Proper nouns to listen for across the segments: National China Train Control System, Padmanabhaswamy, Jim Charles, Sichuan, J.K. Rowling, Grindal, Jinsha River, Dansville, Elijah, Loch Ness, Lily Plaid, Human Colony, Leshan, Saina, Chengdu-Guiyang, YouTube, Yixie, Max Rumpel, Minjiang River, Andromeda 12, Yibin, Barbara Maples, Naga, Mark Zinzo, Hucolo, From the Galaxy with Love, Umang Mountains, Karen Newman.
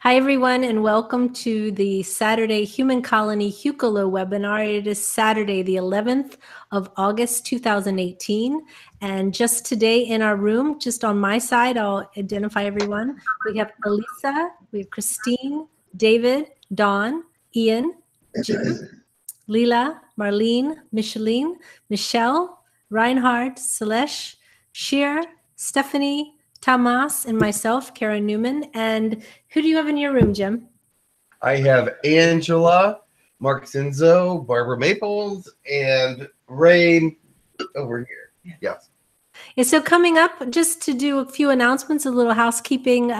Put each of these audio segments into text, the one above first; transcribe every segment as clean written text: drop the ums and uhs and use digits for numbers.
Hi, everyone, and welcome to the Saturday Human Colony Hucolo webinar. It is Saturday, the 11th of August, 2018. And just today in our room, just on my side, I'll identify everyone. We have Elisa, we have Christine, David, Dawn, Ian, Jim, Leela, Marlene, Micheline, Michelle, Reinhard, Celeste, Sheer, Stephanie, Tamas, and myself, Karen Newman. And who do you have in your room, Jim? I have Angela, Mark Zinzo, Barbara Maples, and Ray over here. Yes. Yeah. And so coming up, just to do a few announcements, a little housekeeping.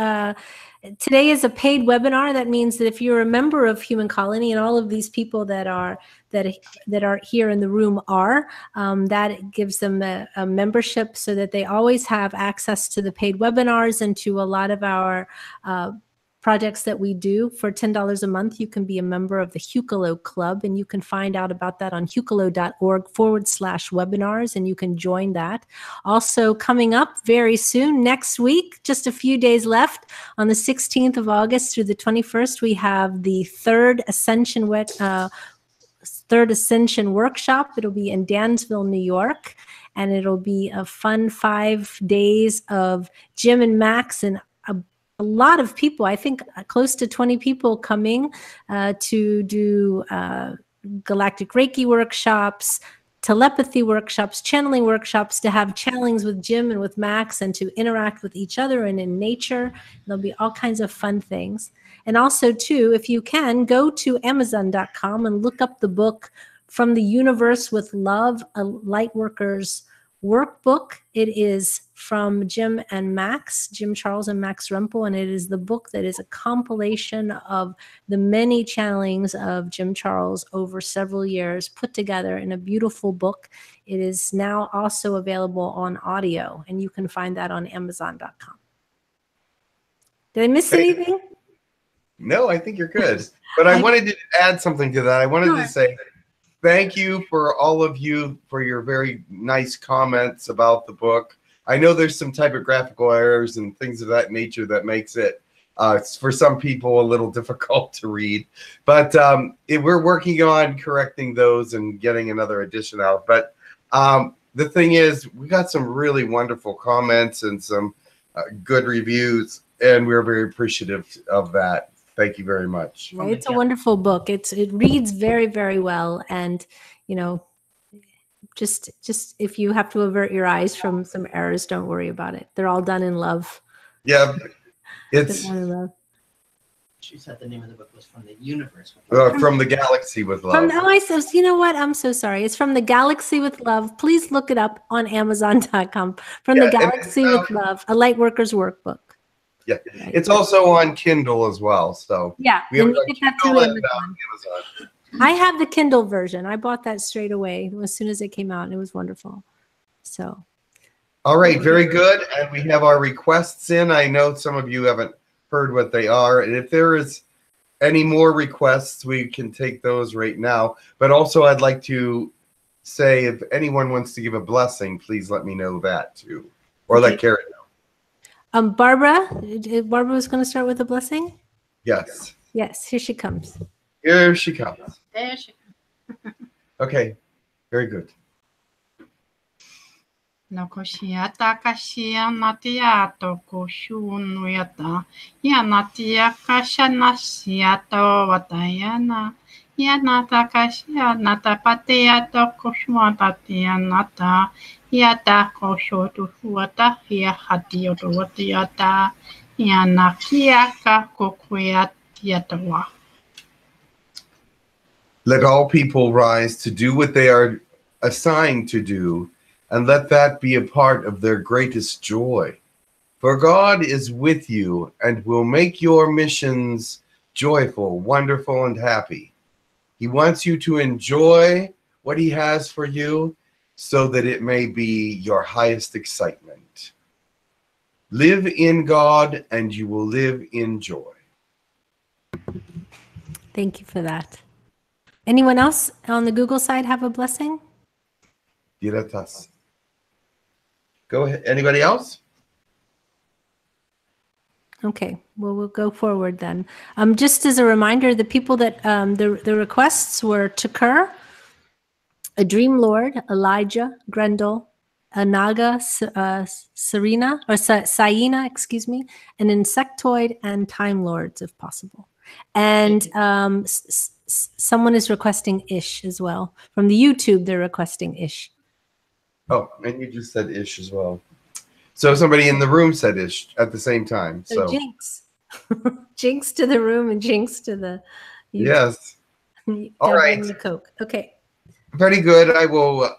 Today is a paid webinar. That means that if you're a member of Human Colony, and all of these people that are here in the room are, that gives them a membership so that they always have access to the paid webinars and to a lot of our projects that we do. For $10 a month, you can be a member of the Hucolo Club, and you can find out about that on hucolo.org/webinars, and you can join that. Also coming up very soon, next week, just a few days left, on the 16th of August through the 21st, we have the Third Ascension Workshop. It'll be in Dansville, New York, and it'll be a fun 5 days of Jim and Max and a lot of people, I think close to 20 people coming to do galactic Reiki workshops, telepathy workshops, channeling workshops, to have challenges with Jim and with Max and to interact with each other and in nature. There'll be all kinds of fun things. And also, too, if you can, go to Amazon.com and look up the book From the Universe with Love, a Lightworker's Workbook. It is from Jim and Max, Jim Charles and Max Rumpel, and it is the book that is a compilation of the many channelings of Jim Charles over several years put together in a beautiful book. It is now also available on audio, and you can find that on Amazon.com. Did I miss anything? No, I think you're good. But I wanted to add something to that. I wanted to say thank you for all of you for your very nice comments about the book. I know there's some typographical errors and things of that nature that makes it for some people a little difficult to read. But we're working on correcting those and getting another edition out. But the thing is, we got some really wonderful comments and some good reviews, and we're very appreciative of that. Thank you very much. Well, it's a wonderful book. It reads very, very well. And, you know, just if you have to avert your eyes from some errors, don't worry about it. They're all done in love. Yeah. It's love. She said the name of the book was From the Universe with Love. From the Galaxy with Love. Oh, I said, you know what? I'm so sorry. It's From the Galaxy with Love. Please look it up on Amazon.com. From the Galaxy with Love, a Lightworker's Workbook. Yeah, it's also on Kindle as well. So yeah, we have Kindle and Amazon. I have the Kindle version. I bought that straight away as soon as it came out, and it was wonderful. So, all right, very good. And we have our requests in. I know some of you haven't heard what they are, and if there is any more requests, we can take those right now. But also, I'd like to say if anyone wants to give a blessing, please let me know that too, or let Karen know. Barbara was going to start with a blessing. Yes. Yes. Here she comes. Here she comes. There she comes. Okay. Very good. Nakoshiyata kashiya natiyato koshunuyata yanatiya kashanashiyato watayana yanata kashiya natapatiyato koshwatatiyanata. Yata kosho to huata, ya hadio to watiata, yana kiaka kokuat yatawa. Let all people rise to do what they are assigned to do, and let that be a part of their greatest joy. For God is with you and will make your missions joyful, wonderful, and happy. He wants you to enjoy what He has for you, so that it may be your highest excitement. Live in God, and you will live in joy. Thank you for that. Anyone else on the Google side have a blessing? Diratas. Go ahead. Anybody else? Okay, well, we'll go forward then. Just as a reminder, the people that the requests were Takur, a Dream Lord, Elijah, Grindal, Naga, Serena, or Saina, excuse me, an Insectoid, and Time Lords, if possible. And someone is requesting Ish as well. From the YouTube, they're requesting Ish. Oh, and you just said Ish as well. So somebody in the room said Ish at the same time. So Jinx. Jinx to the room and Jinx to the YouTube. Yes. All right. The Coke. Okay. Very good. I will.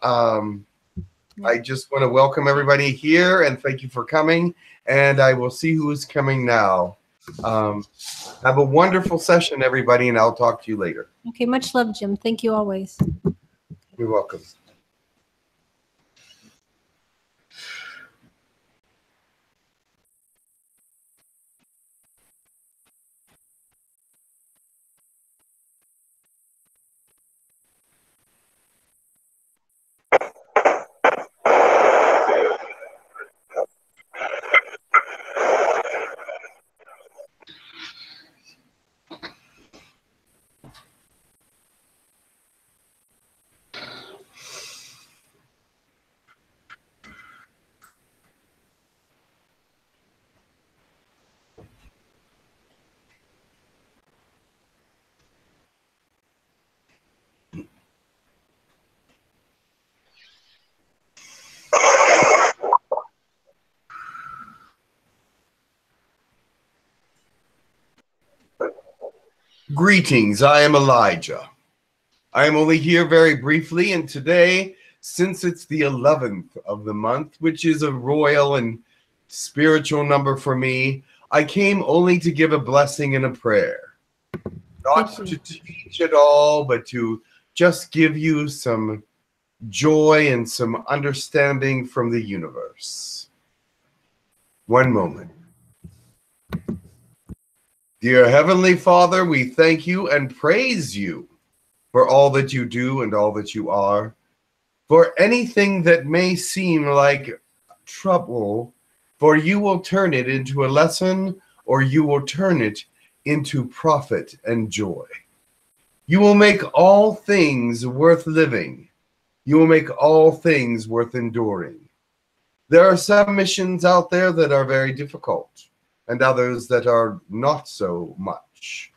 I just want to welcome everybody here and thank you for coming. And I will see who is coming now. Have a wonderful session, everybody, and I'll talk to you later. Okay. Much love, Jim. Thank you always. You're welcome. Greetings, I am Elijah. I am only here very briefly, and today, since it's the 11th of the month, which is a royal and spiritual number for me, I came only to give a blessing and a prayer. Not to teach at all, but to just give you some joy and some understanding from the universe. One moment. Dear Heavenly Father, we thank you and praise you for all that you do and all that you are. For anything that may seem like trouble, for you will turn it into a lesson, or you will turn it into profit and joy. You will make all things worth living. You will make all things worth enduring. There are some missions out there that are very difficult, and others that are not so much.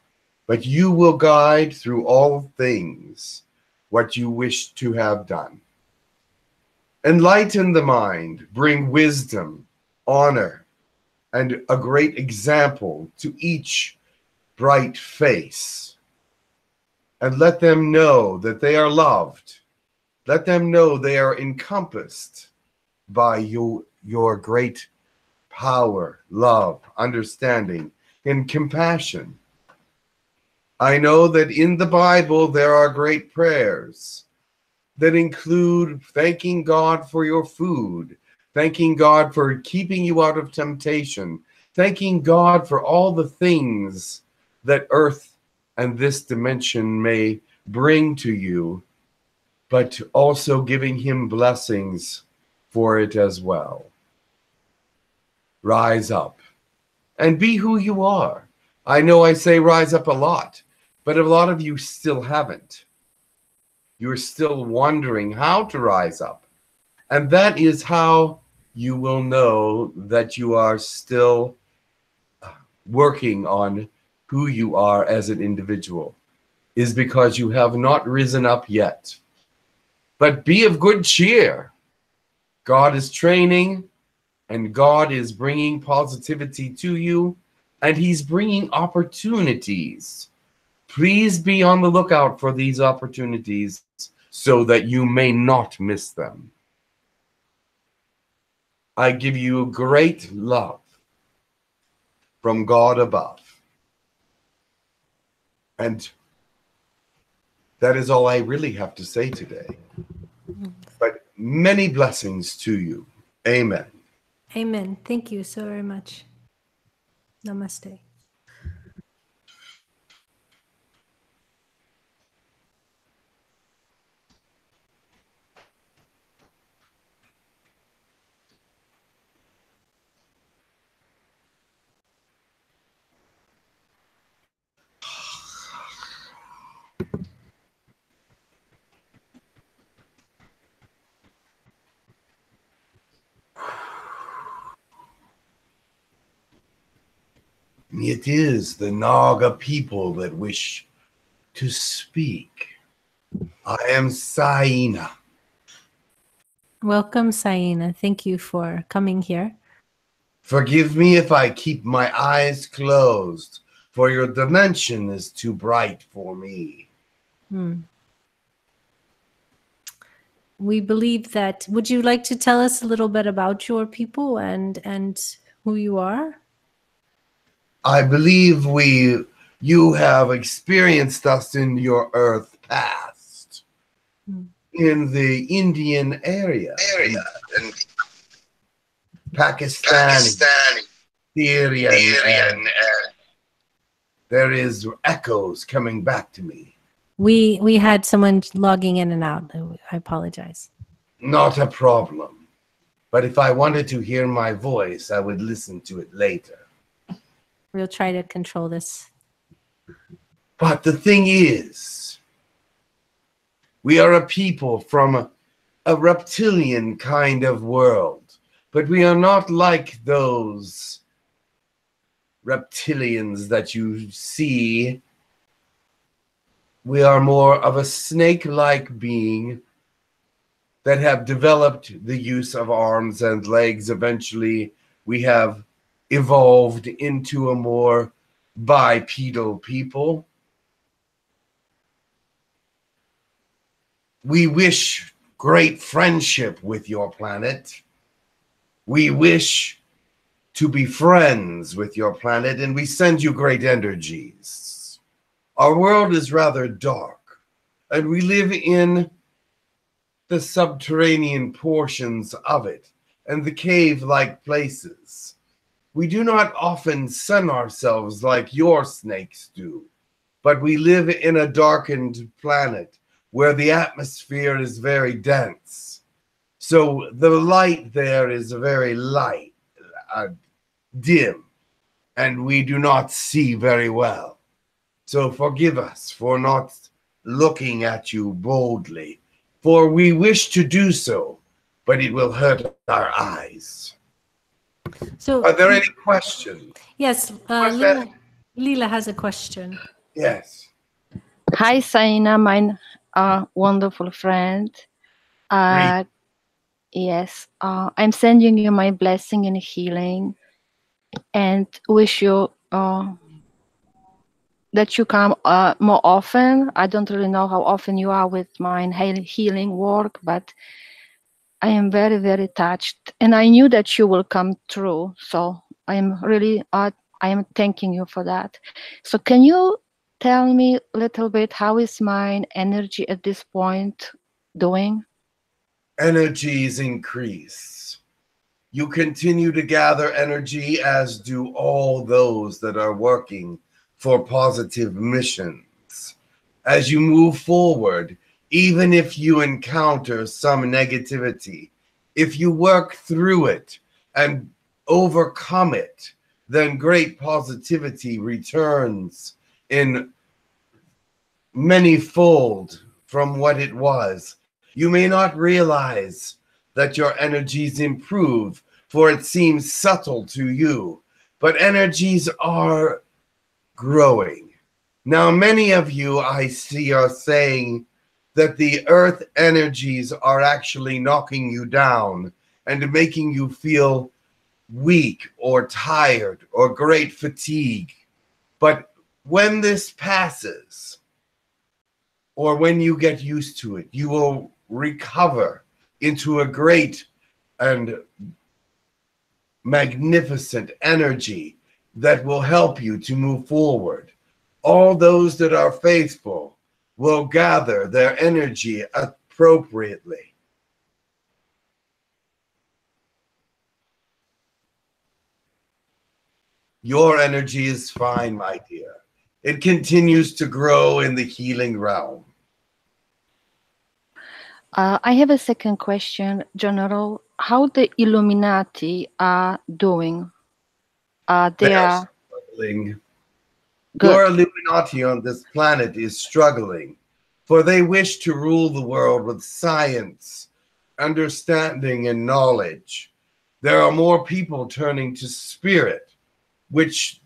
But you will guide through all things what you wish to have done. Enlighten the mind, bring wisdom, honor, and a great example to each bright face. And let them know that they are loved. Let them know they are encompassed by your great power, love, understanding, and compassion. I know that in the Bible there are great prayers that include thanking God for your food, thanking God for keeping you out of temptation, thanking God for all the things that earth and this dimension may bring to you, but also giving him blessings for it as well. Rise up and be who you are. I know I say rise up a lot, but a lot of you still haven't. You're still wondering how to rise up. And that is how you will know that you are still working on who you are as an individual, is because you have not risen up yet. But be of good cheer. God is training. And God is bringing positivity to you, and he's bringing opportunities. Please be on the lookout for these opportunities so that you may not miss them. I give you great love from God above. And that is all I really have to say today. But many blessings to you. Amen. Amen. Thank you so very much. Namaste. It is the Naga people that wish to speak. I am Saina. Welcome, Saina. Thank you for coming here. Forgive me if I keep my eyes closed, for your dimension is too bright for me. We believe that. Would you like to tell us a little bit about your people and who you are? I believe you have experienced us in your Earth past, in the Indian area, and Pakistani, Syrian. There is echoes coming back to me. We had someone logging in and out. I apologize. Not a problem. But if I wanted to hear my voice, I would listen to it later. We'll try to control this. But the thing is, we are a people from a reptilian kind of world, but we are not like those reptilians that you see. We are more of a snake-like being that have developed the use of arms and legs. Eventually, we have evolved into a more bipedal people. We wish great friendship with your planet. We wish to be friends with your planet, and we send you great energies. Our world is rather dark, and we live in the subterranean portions of it and the cave-like places. We do not often sun ourselves like your snakes do, but we live in a darkened planet where the atmosphere is very dense. So the light there is very dim, and we do not see very well. So forgive us for not looking at you boldly, for we wish to do so, but it will hurt our eyes. So, are there any questions? Yes, Leela has a question. Yes. Hi, Saina, my wonderful friend. Yes, I'm sending you my blessing and healing, and wish you that you come more often. I don't really know how often you are with my healing work, but I am very, very touched, and I knew that you will come through. So I am really, I am thanking you for that. So can you tell me a little bit, how is my energy at this point doing? Energies increase. You continue to gather energy, as do all those that are working for positive missions. As you move forward, even if you encounter some negativity, if you work through it and overcome it, then great positivity returns in many fold from what it was. You may not realize that your energies improve, for it seems subtle to you, but energies are growing. Now, many of you I see are saying that the earth energies are actually knocking you down and making you feel weak or tired or great fatigue. But when this passes, or when you get used to it, you will recover into a great and magnificent energy that will help you to move forward. All those that are faithful will gather their energy appropriately. Your energy is fine, my dear. It continues to grow in the healing realm. I have a second question, General. How the Illuminati are doing? They are struggling. Good. Your Illuminati on this planet is struggling, for they wish to rule the world with science, understanding, and knowledge. There are more people turning to spirit, which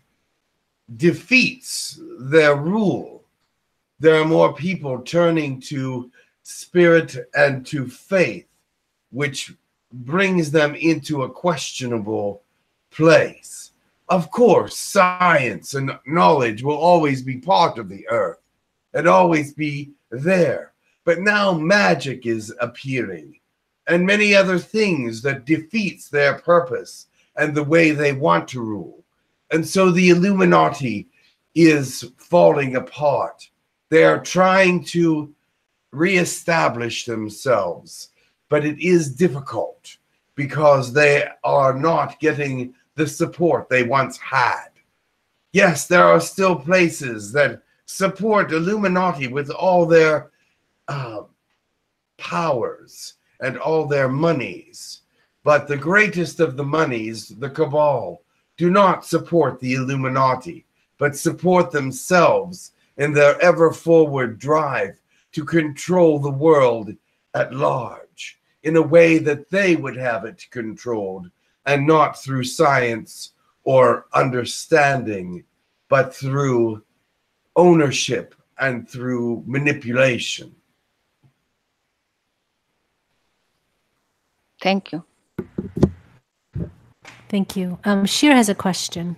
defeats their rule, there are more people turning to spirit and to faith, which brings them into a questionable place. Of course, science and knowledge will always be part of the earth and always be there. But now magic is appearing and many other things that defeats their purpose and the way they want to rule. And so the Illuminati is falling apart. They are trying to reestablish themselves, but it is difficult because they are not getting the support they once had. Yes, there are still places that support Illuminati with all their powers and all their monies, but the greatest of the monies, the cabal, do not support the Illuminati, but support themselves in their ever-forward drive to control the world at large in a way that they would have it controlled, and not through science or understanding, but through ownership and through manipulation. Thank you. Thank you. Shir has a question.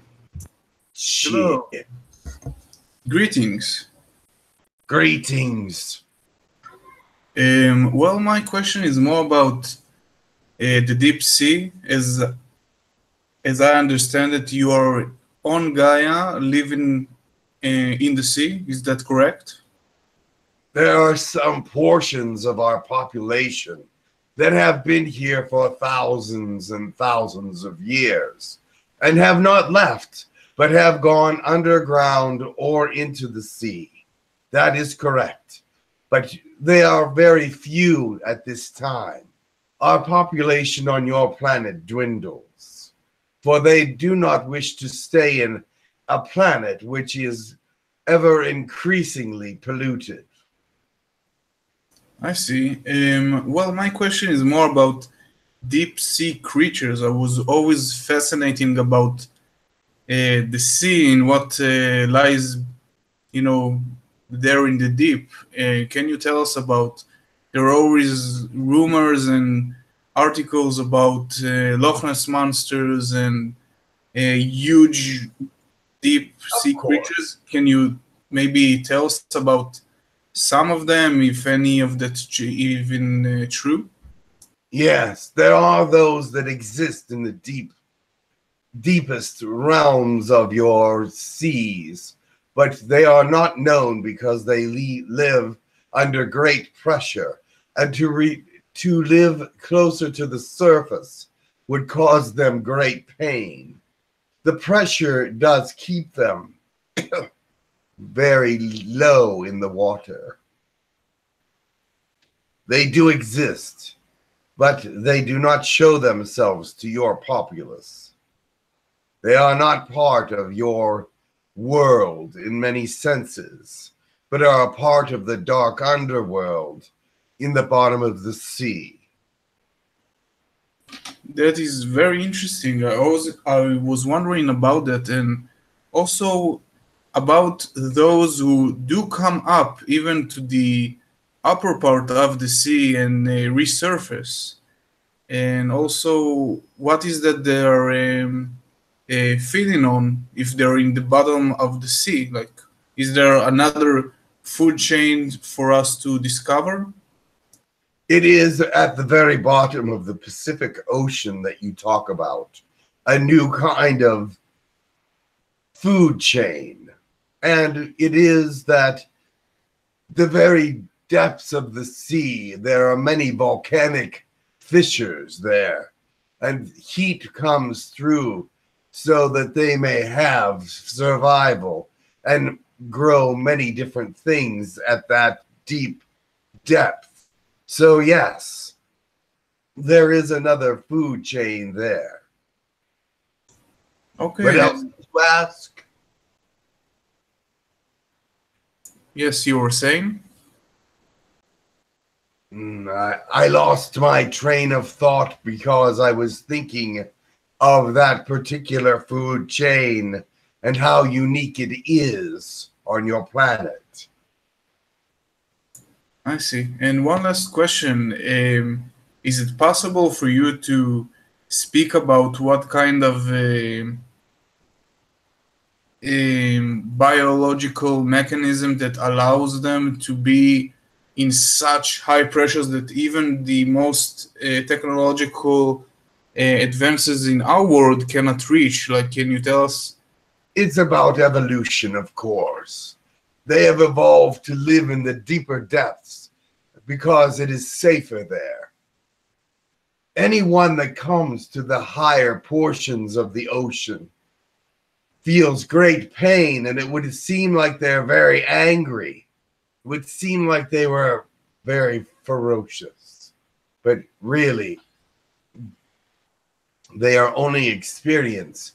Hello. Greetings. Greetings. Well, my question is more about the deep sea. As I understand it, you are on Gaia, living in the sea. Is that correct? There are some portions of our population that have been here for thousands and thousands of years and have not left, but have gone underground or into the sea. That is correct. But they are very few at this time. Our population on your planet dwindles, for they do not wish to stay in a planet which is ever increasingly polluted. I see. Well, my question is more about deep sea creatures. I was always fascinating about the sea and what lies, there in the deep. Can you tell us about? There are always rumors and articles about Loch Ness monsters and huge deep sea creatures. Can you maybe tell us about some of them, if any of that's even true? Yes, there are those that exist in the deepest realms of your seas, but they are not known because they live under great pressure. And to live closer to the surface would cause them great pain. The pressure does keep them very low in the water. They do exist, but they do not show themselves to your populace. They are not part of your world in many senses, but are a part of the dark underworld in the bottom of the sea. That is very interesting. I was wondering about that, and also about those who do come up even to the upper part of the sea and resurface. And also, what is that they're feeding on if they're in the bottom of the sea? Like, is there another food chain for us to discover? It is at the very bottom of the Pacific Ocean that you talk about, a new kind of food chain. And it is that the very depths of the sea, there are many volcanic fissures there, and heat comes through so that they may have survival and grow many different things at that deep depth. So yes, there is another food chain there. Okay. What else did you ask? Yes, you were saying? I lost my train of thought because I was thinking of that particular food chain and how unique it is on your planet. I see. And one last question. Is it possible for you to speak about what kind of biological mechanism that allows them to be in such high pressures that even the most technological advances in our world cannot reach? Like, can you tell us? It's about evolution, of course. They have evolved to live in the deeper depths because it is safer there. Anyone that comes to the higher portions of the ocean feels great pain, and it would seem like they're very angry. It would seem like they were very ferocious, but really, they are only experiencing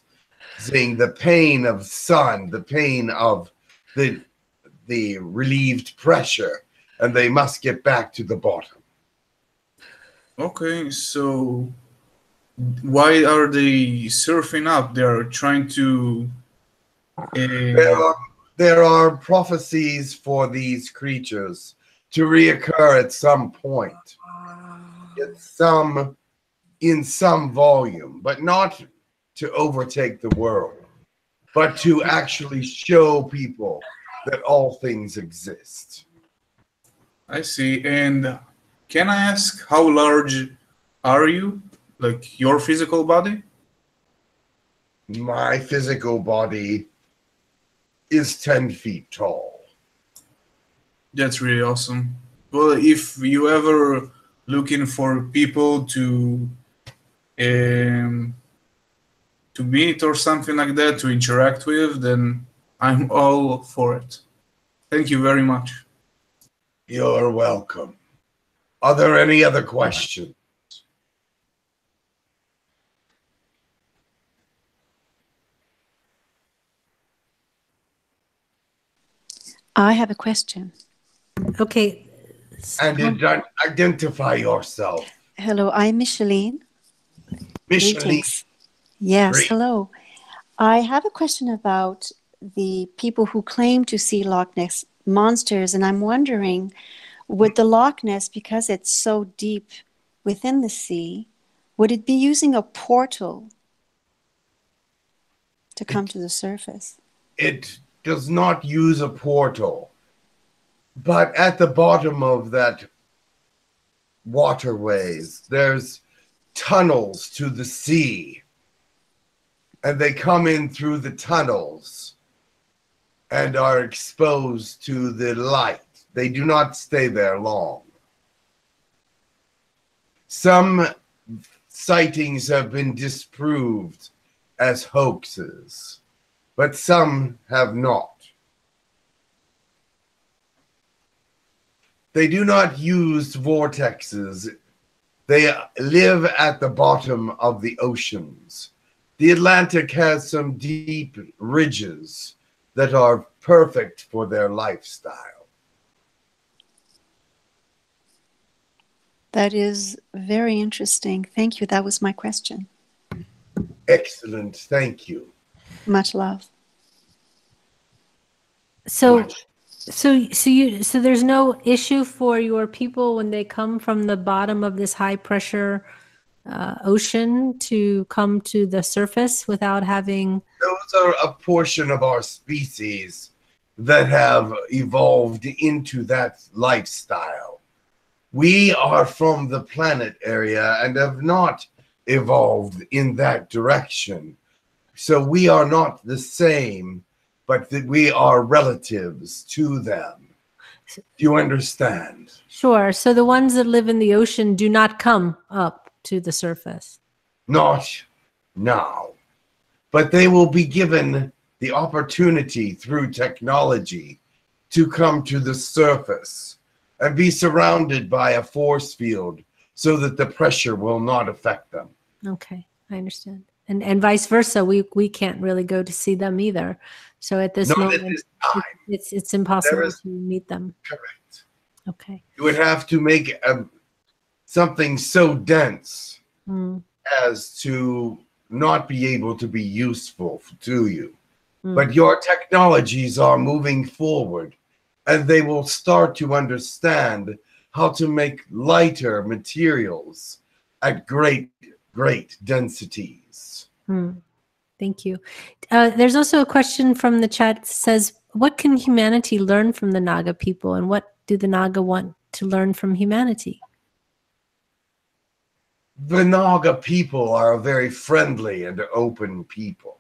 the pain of sun, the pain of the relieved pressure, and they must get back to the bottom. Okay, so why are they surfing up? They are trying to... There are prophecies for these creatures to reoccur at some point, in some volume, but not to overtake the world, but to actually show people that all things exist. I see. And can I ask, how large are you? Like, your physical body? My physical body is 10 feet tall. That's really awesome. Well, if you ever looking for people to meet or something like that, to interact with, then I'm all for it. Thank you very much. You're welcome. Are there any other questions? I have a question. Okay. And identify yourself. Hello, I'm Micheline. Micheline. Yes, great. Hello. I have a question about the people who claim to see Loch Ness monsters, and I'm wondering, would the Loch Ness, because it's so deep within the sea, would it be using a portal to come to the surface? It does not use a portal. But at the bottom of that waterways, there's tunnels to the sea. And they come in through the tunnels and are exposed to the light. They do not stay there long. Some sightings have been disproved as hoaxes, but some have not. They do not use vortexes. They live at the bottom of the oceans. The Atlantic has some deep ridges that are perfect for their lifestyle. That is very interesting. Thank you. That was my question. Excellent. Thank you. Much love. So... So there's no issue for your people when they come from the bottom of this high pressure ocean to come to the surface without having... Those are a portion of our species that have evolved into that lifestyle. We are from the planet area and have not evolved in that direction. So we are not the same, but that we are relatives to them. Do you understand? Sure. So the ones that live in the ocean do not come up to the surface? Not now. But they will be given the opportunity through technology to come to the surface and be surrounded by a force field so that the pressure will not affect them. Okay, I understand. And vice versa, we can't really go to see them either. So at this moment, at this time, it's impossible to meet them. Correct. Okay. You would have to make something so dense as to not be able to be useful to you. But your technologies are moving forward, and they will start to understand how to make lighter materials at great, great densities. Thank you. There's also a question from the chat that says, what can humanity learn from the Naga people, and what do the Naga want to learn from humanity? The Naga people are a very friendly and open people.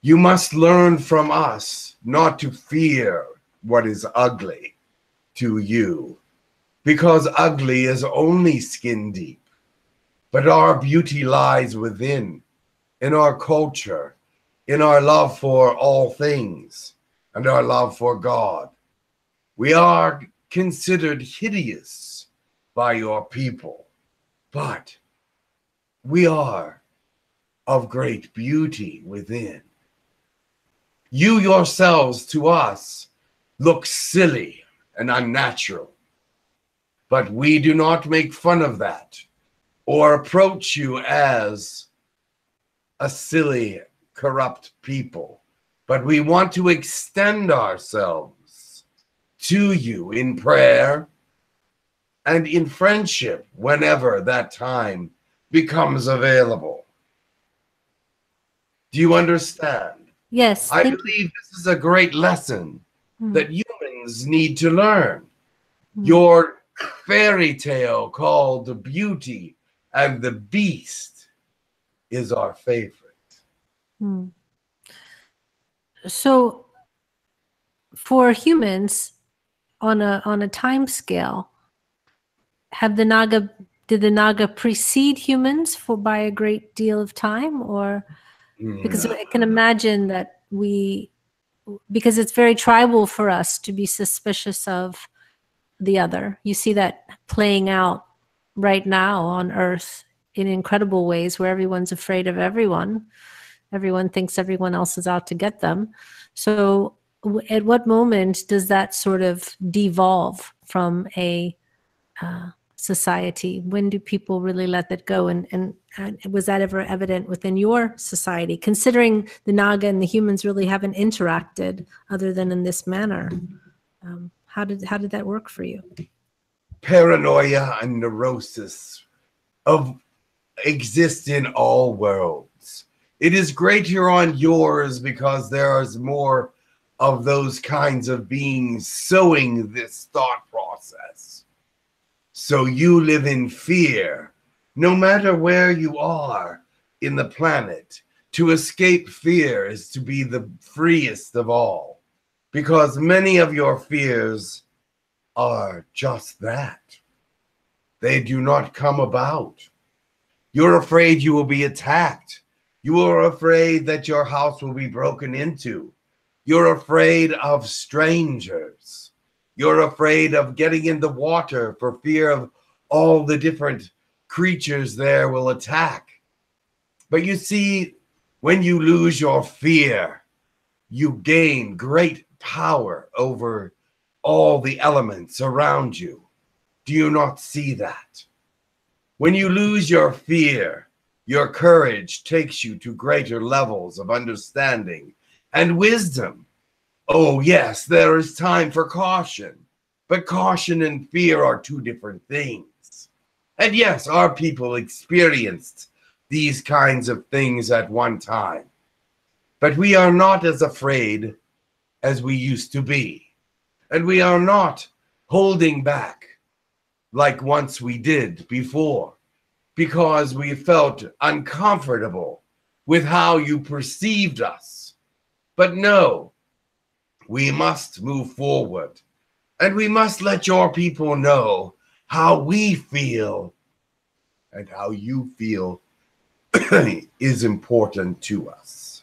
You must learn from us not to fear what is ugly to you, because ugly is only skin deep. But our beauty lies within, in our culture, in our love for all things, and our love for God. We are considered hideous by your people, but we are of great beauty within. You yourselves, to us, look silly and unnatural. But we do not make fun of that or approach you as a silly, corrupt people. But we want to extend ourselves to you in prayer and in friendship whenever that time becomes available. Do you understand? Yes. I believe this is a great lesson that humans need to learn. Your fairy tale called The Beauty and the Beast is our favorite. So for humans on a time scale, did the Naga precede humans by a great deal of time, or? Because I can imagine that because it's very tribal for us to be suspicious of the other. You see that playing out right now on Earth in incredible ways, where everyone's afraid of everyone. Everyone thinks everyone else is out to get them. So at what moment does that sort of devolve from a society? When do people really let that go? And was that ever evident within your society, considering the Naga and the humans really haven't interacted other than in this manner? How did that work for you? Paranoia and neurosis exist in all worlds. It is greater on yours because there is more of those kinds of beings sowing this thought process. So you live in fear, no matter where you are in the planet. To escape fear is to be the freest of all, because many of your fears are just that. They do not come about. You're afraid you will be attacked. You are afraid that your house will be broken into. You're afraid of strangers. You're afraid of getting in the water for fear of all the different creatures there will attack. But you see, when you lose your fear, you gain great power over all the elements around you. Do you not see that? When you lose your fear, your courage takes you to greater levels of understanding and wisdom. Oh yes, there is time for caution, but caution and fear are two different things. And yes, our people experienced these kinds of things at one time. But we are not as afraid as we used to be. And we are not holding back like once we did before, because we felt uncomfortable with how you perceived us. But no, we must move forward. And we must let your people know how we feel and how you feel is important to us.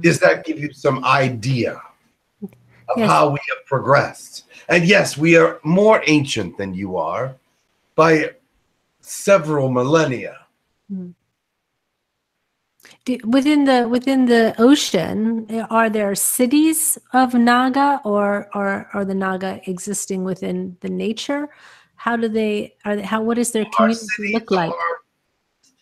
Does that give you some idea of how we have progressed? And yes, we are more ancient than you are by several millennia. Within the ocean, are there cities of Naga, or are the Naga existing within the nature? How do they? What is their community look like?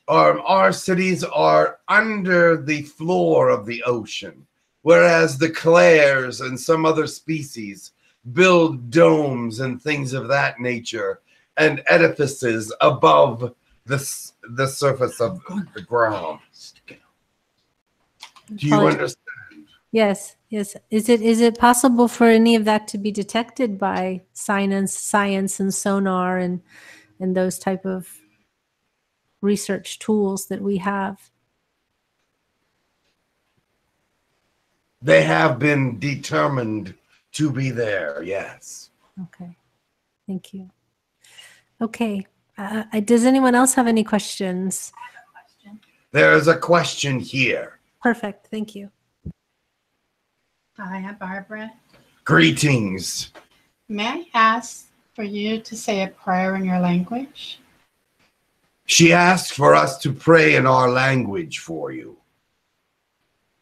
Our cities are under the floor of the ocean. whereas the clairs and some other species build domes and things of that nature and edifices above the surface of the ground. Do you understand? Yes, yes. Is it possible for any of that to be detected by science and sonar and those type of research tools that we have? They have been determined to be there, yes. Okay, thank you. Okay, does anyone else have any questions? I have a question. There is a question here. Perfect, thank you. Hi, I'm Barbara. Greetings. May I ask for you to say a prayer in your language? She asked for us to pray in our language for you.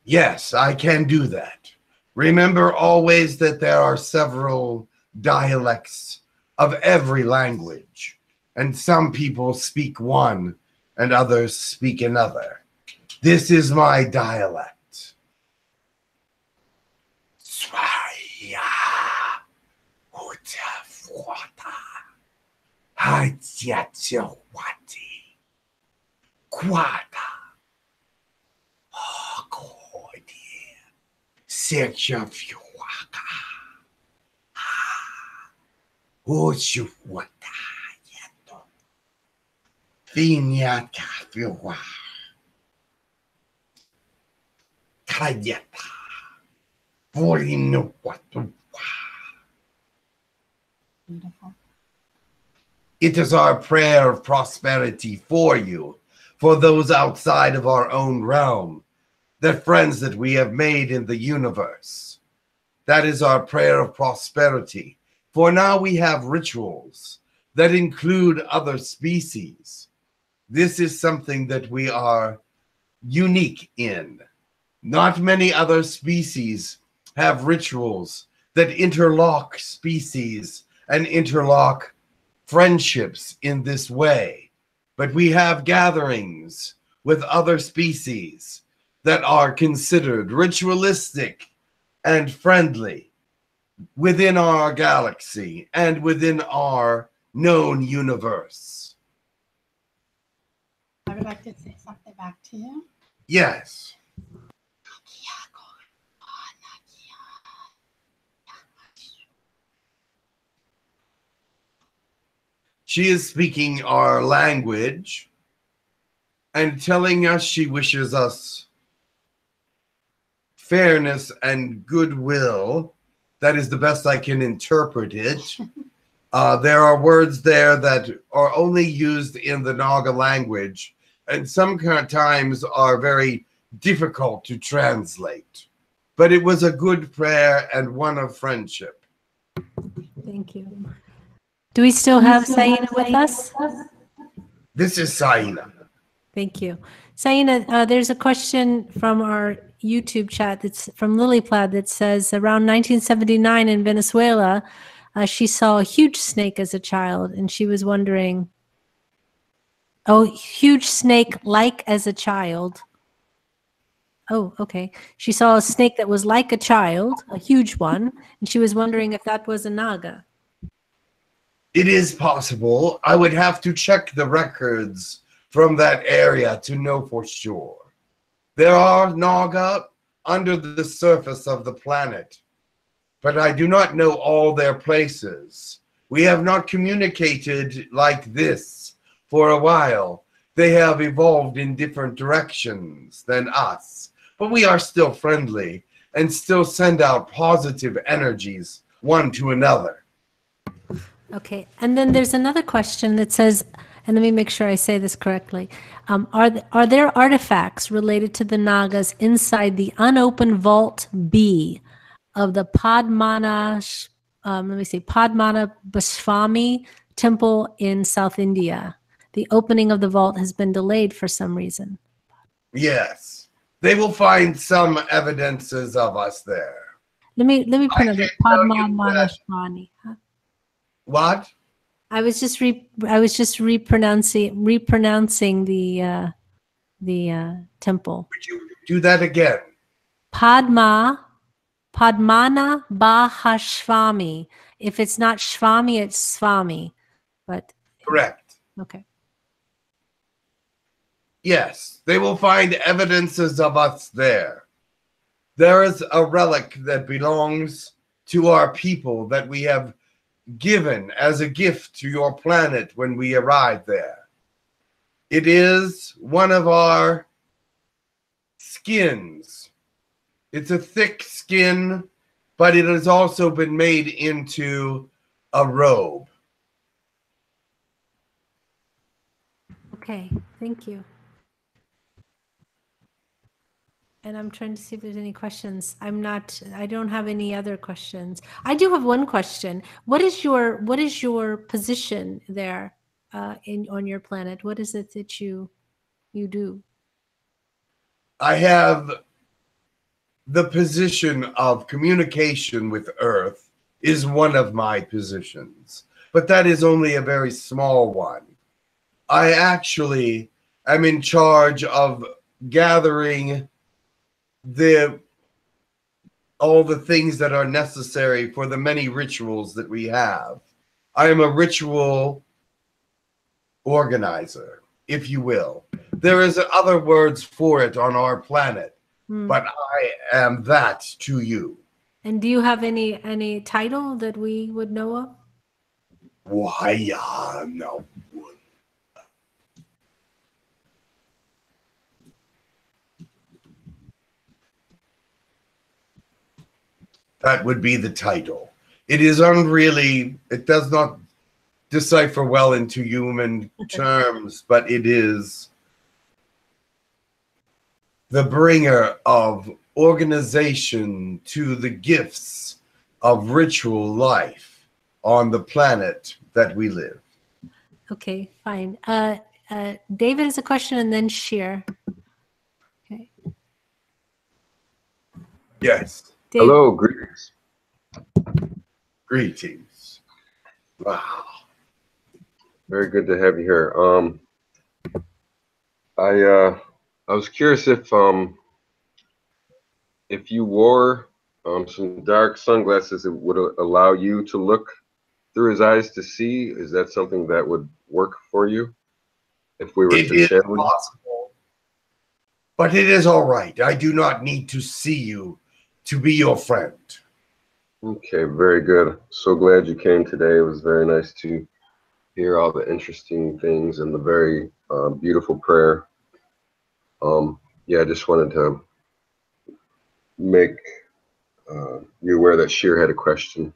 Yes, I can do that. Remember always that there are several dialects of every language, and some people speak one and others speak another. This is my dialect. Swaya Utafwata Hatiatiwati Quata Hokodi Sekyafwaka Uchuwata Yato Finyatafiwa. Beautiful. It is our prayer of prosperity for you, for those outside of our own realm, the friends that we have made in the universe. That is our prayer of prosperity. For now we have rituals that include other species. This is something that we are unique in. Not many other species have rituals that interlock species and interlock friendships in this way. But we have gatherings with other species that are considered ritualistic and friendly within our galaxy and within our known universe. I would like to say something back to you. Yes. She is speaking our language and telling us she wishes us fairness and goodwill. That is the best I can interpret it. There are words there that are only used in the Naga language and sometimes are very difficult to translate. But it was a good prayer and one of friendship. Thank you. Do we still have Saina with us? This is Saina. Thank you. Saina, there's a question from our YouTube chat that's from Lily Plaid that says, around 1979 in Venezuela, she saw a huge snake as a child, and she was wondering, huge snake like as a child. Oh, okay. She saw a snake that was like a child, a huge one, and she was wondering if that was a Naga. It is possible. I would have to check the records from that area to know for sure. There are Naga under the surface of the planet, but I do not know all their places. We have not communicated like this for a while. They have evolved in different directions than us, but we are still friendly and still send out positive energies one to another. Okay, and then there's another question that says, and let me make sure I say this correctly, are there artifacts related to the Nagas inside the unopened Vault B of the Padmanabhaswamy temple in South India? The opening of the vault has been delayed for some reason. Yes, they will find some evidences of us there. Let me put it Padmanabhaswamy. What? I was just repronouncing the temple. Would you do that again? Padmanabhaswamy. If it's not Swami, it's Swami. But correct. Okay. Yes, they will find evidences of us there. There is a relic that belongs to our people that we have given as a gift to your planet when we arrive there. It is one of our skins. It's a thick skin, but it has also been made into a robe. Okay, thank you. And I'm trying to see if there's any questions. I don't have any other questions. I do have one question. What is your position there on your planet? What is it that you do? I have the position of communication with Earth is one of my positions, but that is only a very small one. I actually am in charge of gathering all the things that are necessary for the many rituals that we have. I am a ritual organizer, if you will. There is other words for it on our planet, but I am that to you. And do you have any title that we would know of? Why, no. That would be the title. It is unreally, it does not decipher well into human terms, but it is the bringer of organization to the gifts of ritual life on the planet that we live. Okay, fine. David has a question and then Sheer. Okay. Yes. Dave. Hello, greetings. Greetings. Wow. Very good to have you here. I was curious if you wore some dark sunglasses, it would allow you to look through his eyes to see. Is that something that would work for you? If we were to share with you? It is possible, but it is all right. I do not need to see you to be your friend. Okay, very good. So glad you came today. It was very nice to hear all the interesting things and the very beautiful prayer. Yeah, I just wanted to make you aware that Sheer had a question.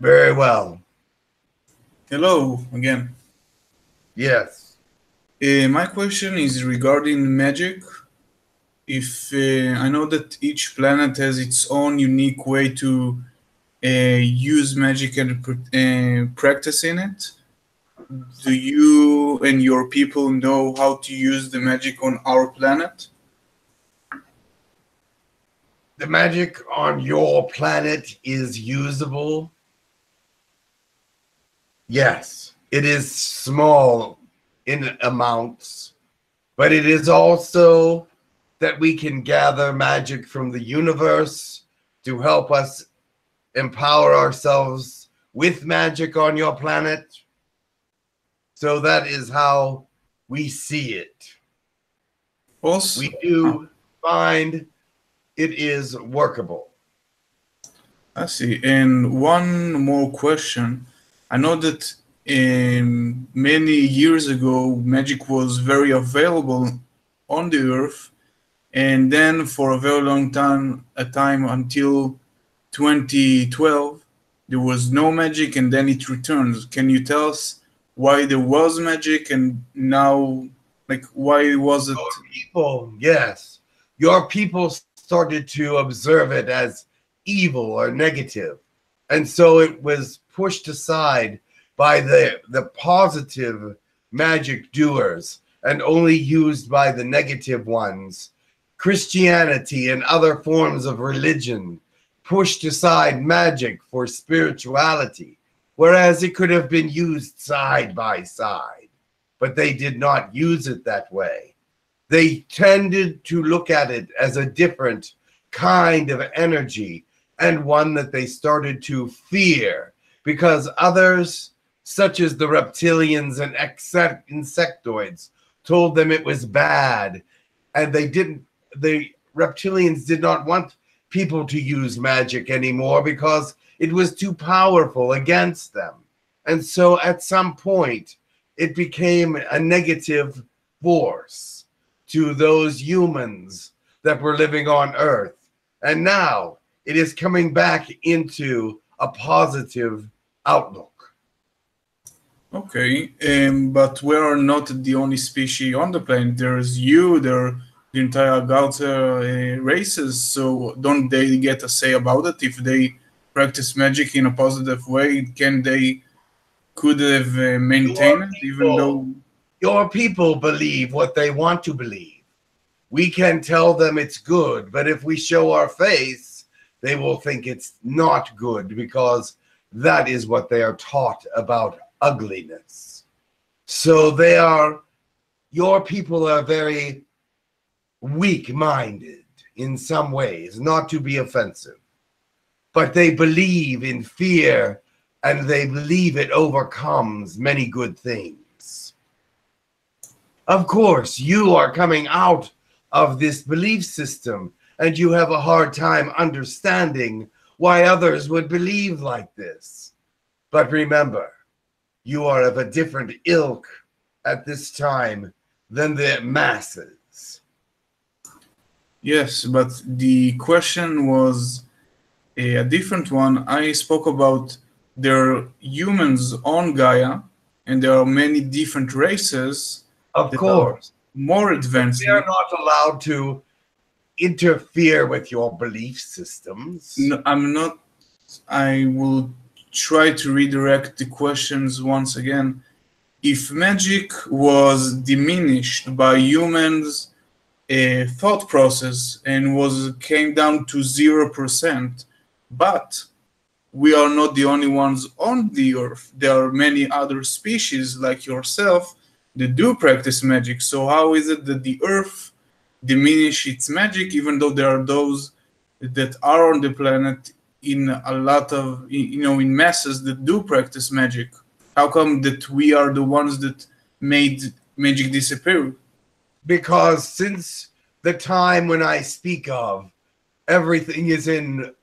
Very well. Hello again. Yes. My question is regarding magic. If I know that each planet has its own unique way to use magic and practice in it, do you and your people know how to use the magic on our planet? The magic on your planet is usable? Yes, it is small in amounts, but it is also that we can gather magic from the universe to help us empower ourselves with magic on your planet. So that is how we see it. Also, we do find it is workable. I see. And one more question. I know that many years ago, magic was very available on the Earth. And then for a very long time until 2012, there was no magic, and then it returns. Can you tell us why there was magic and now, like, why was it? Your people, yes. Your people started to observe it as evil or negative. And so it was pushed aside by the positive magic doers and only used by the negative ones. Christianity and other forms of religion pushed aside magic for spirituality, whereas it could have been used side by side, but they did not use it that way. they tended to look at it as a different kind of energy, and one that they started to fear, because others, such as the reptilians and insectoids, told them it was bad, and they didn't. The reptilians did not want people to use magic anymore because it was too powerful against them. And so at some point, it became a negative force to those humans that were living on Earth. And now it is coming back into a positive outlook. Okay, but we are not the only species on the planet. There's you, there are the entire Gauta races, so don't they get a say about it? If they practice magic in a positive way, can they, could have maintained it, even though... Your people believe what they want to believe. We can tell them it's good, but if we show our face, they will think it's not good, because that is what they are taught about ugliness. So they are, your people are very weak-minded in some ways, not to be offensive, but they believe in fear, and they believe it overcomes many good things. Of course, you are coming out of this belief system, and you have a hard time understanding why others would believe like this. But remember, you are of a different ilk at this time than the masses. Yes, but the question was a different one. I spoke about there are humans on Gaia, and there are many different races. Of course. More advanced. They are not allowed to interfere with your belief systems. No, I'm not. I will try to redirect the questions once again. If magic was diminished by humans' thought process and came down to 0%, but we are not the only ones on the Earth. There are many other species like yourself that do practice magic. So how is it that the Earth diminishes its magic, even though there are those that are on the planet in a lot of, you know, in masses that do practice magic? How come that we are the ones that made magic disappear? Because since the time when I speak of, everything is in...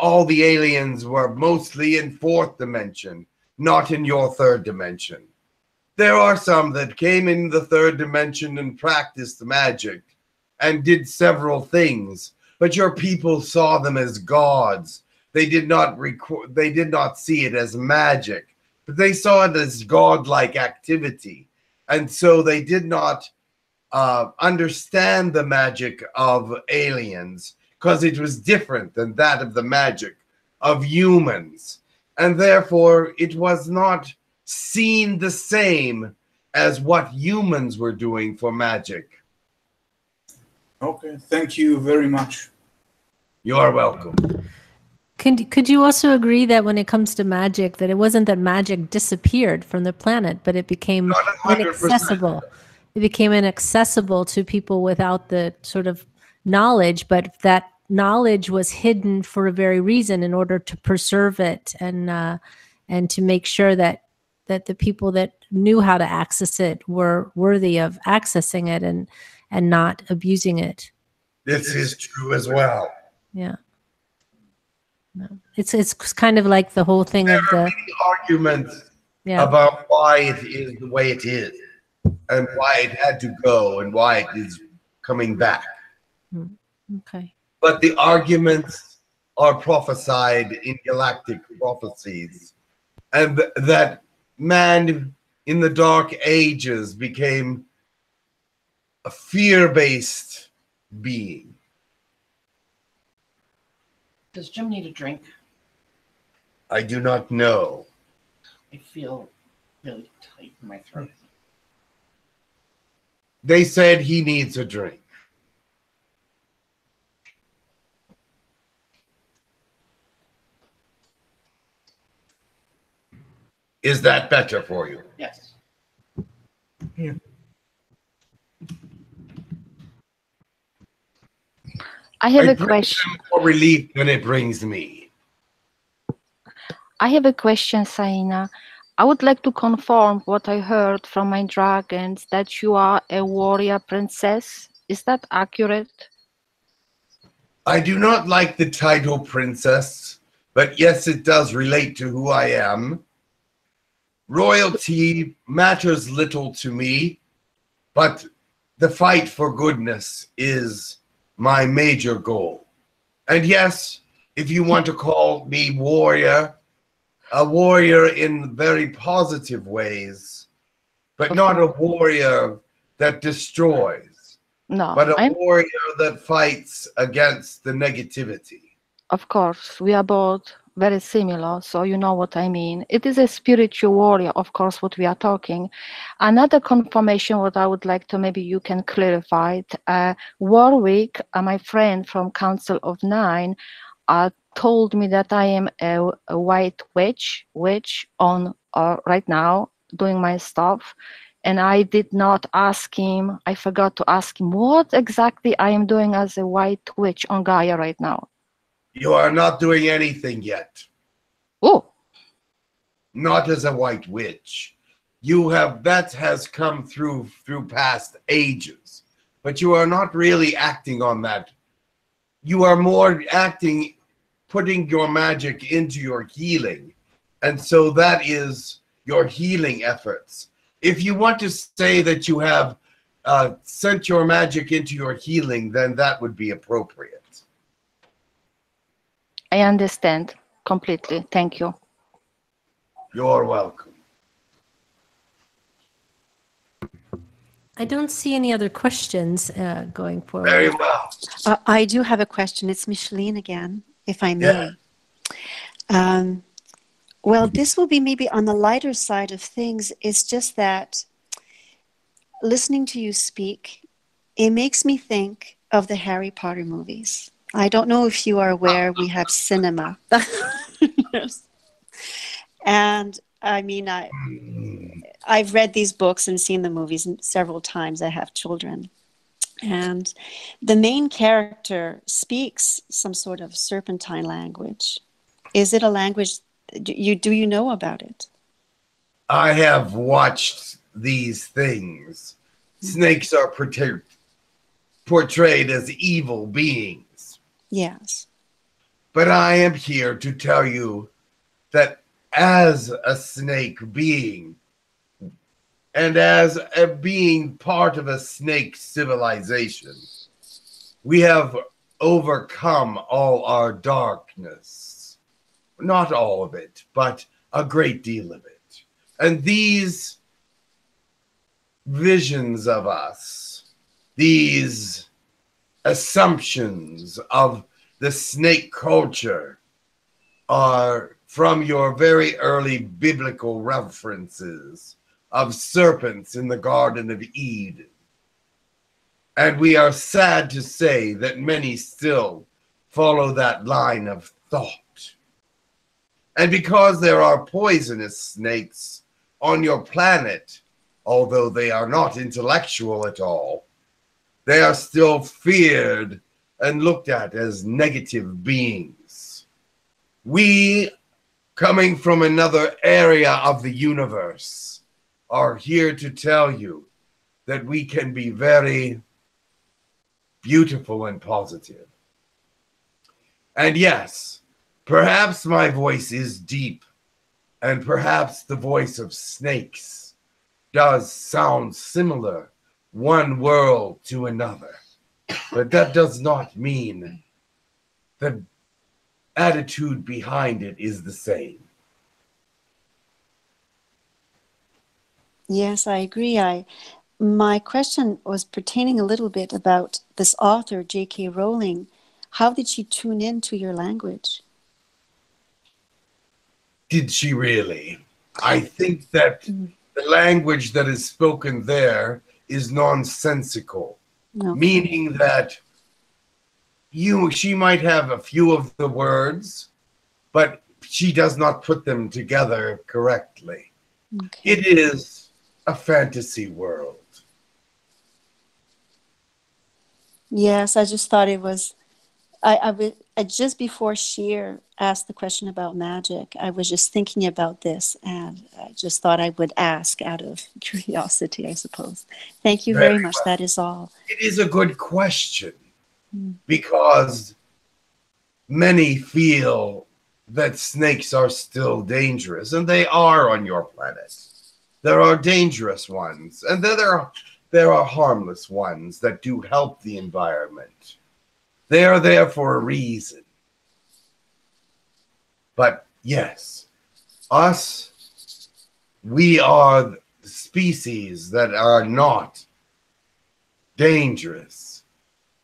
all the aliens were mostly in 4th dimension, not in your 3rd dimension. There are some that came in the 3rd dimension and practiced magic and did several things, but your people saw them as gods. They did not see it as magic, but they saw it as godlike activity. And so they did not understand the magic of aliens, because it was different than that of the magic of humans. And therefore, it was not seen the same as what humans were doing for magic. Okay, thank you very much. You are welcome. Could you also agree that when it comes to magic, that it wasn't that magic disappeared from the planet, but it became inaccessible? It became inaccessible to people without the sort of knowledge, but that knowledge was hidden for a very reason, in order to preserve it and to make sure that the people that knew how to access it were worthy of accessing it and not abusing it. This is true as well. Yeah, no. It's kind of like the whole thing of the arguments about why it is the way it is, and why it had to go, and why it is coming back. Okay. But the arguments are prophesied in galactic prophecies, and that man in the Dark Ages became a fear-based being. Does Jim need a drink? I do not know. I feel really tight in my throat. They said he needs a drink. Is that better for you? Yes. Yeah. I have a question. For relief when it brings me. I have a question, Saina. I would like to confirm what I heard from my dragons, that you are a warrior princess. Is that accurate? I do not like the title princess, but yes, it does relate to who I am. Royalty matters little to me, but the fight for goodness is my major goal. And yes, if you want to call me warrior, a warrior in very positive ways, but not a warrior that destroys. No, but a warrior that fights against the negativity. Of course, we are both very similar, so you know what I mean. It is a spiritual warrior, of course, what we are talking. Another confirmation what I would like to, maybe you can clarify it. Warwick, my friend from Council of 9, told me that I am a white witch on right now doing my stuff, and I did not ask him. I forgot to ask him what exactly I am doing as a white witch on Gaia right now. You are not doing anything yet. Oh. Not as a white witch. You have, that has come through past ages, but you are not really acting on that. You are more acting, putting your magic into your healing. And so that is your healing efforts. If you want to say that you have sent your magic into your healing, then that would be appropriate. I understand completely. Thank you. You're welcome. I don't see any other questions going forward. Very well. I do have a question. It's Micheline again, if I may. Yeah. Well, this will be maybe on the lighter side of things. It's just that listening to you speak, it makes me think of the Harry Potter movies. I don't know if you are aware, we have cinema. Yes. And I mean, I've read these books and seen the movies several times. I have children. And the main character speaks some sort of serpentine language. Is it a language, do you know about it? I have watched these things. Snakes are portrayed as evil beings. Yes. But I am here to tell you that as a snake being, and as a being part of a snake civilization, we have overcome all our darkness. Not all of it, but a great deal of it. And these visions of us, these assumptions of the snake culture are from your very early biblical references of serpents in the Garden of Eden. And we are sad to say that many still follow that line of thought. And because there are poisonous snakes on your planet, although they are not intellectual at all, they are still feared and looked at as negative beings. We, coming from another area of the universe, are here to tell you that we can be very beautiful and positive. And yes, perhaps my voice is deep, and perhaps the voice of snakes does sound similar one world to another, but that does not mean the attitude behind it is the same. Yes, I agree. My question was pertaining a little bit about this author, J.K. Rowling. How did she tune into your language? Did she really? I think that the language that is spoken there is nonsensical, meaning that she might have a few of the words, but she does not put them together correctly. Okay. It is a fantasy world. Yes, I just thought it was I just before Sheer asked the question about magic, I was just thinking about this, and I just thought I would ask out of curiosity, I suppose. Thank you very much. Well. That is all. It is a good question, because many feel that snakes are still dangerous, and they are on your planet. There are dangerous ones, and then there are harmless ones that do help the environment. They are there for a reason. But yes, we are species that are not dangerous.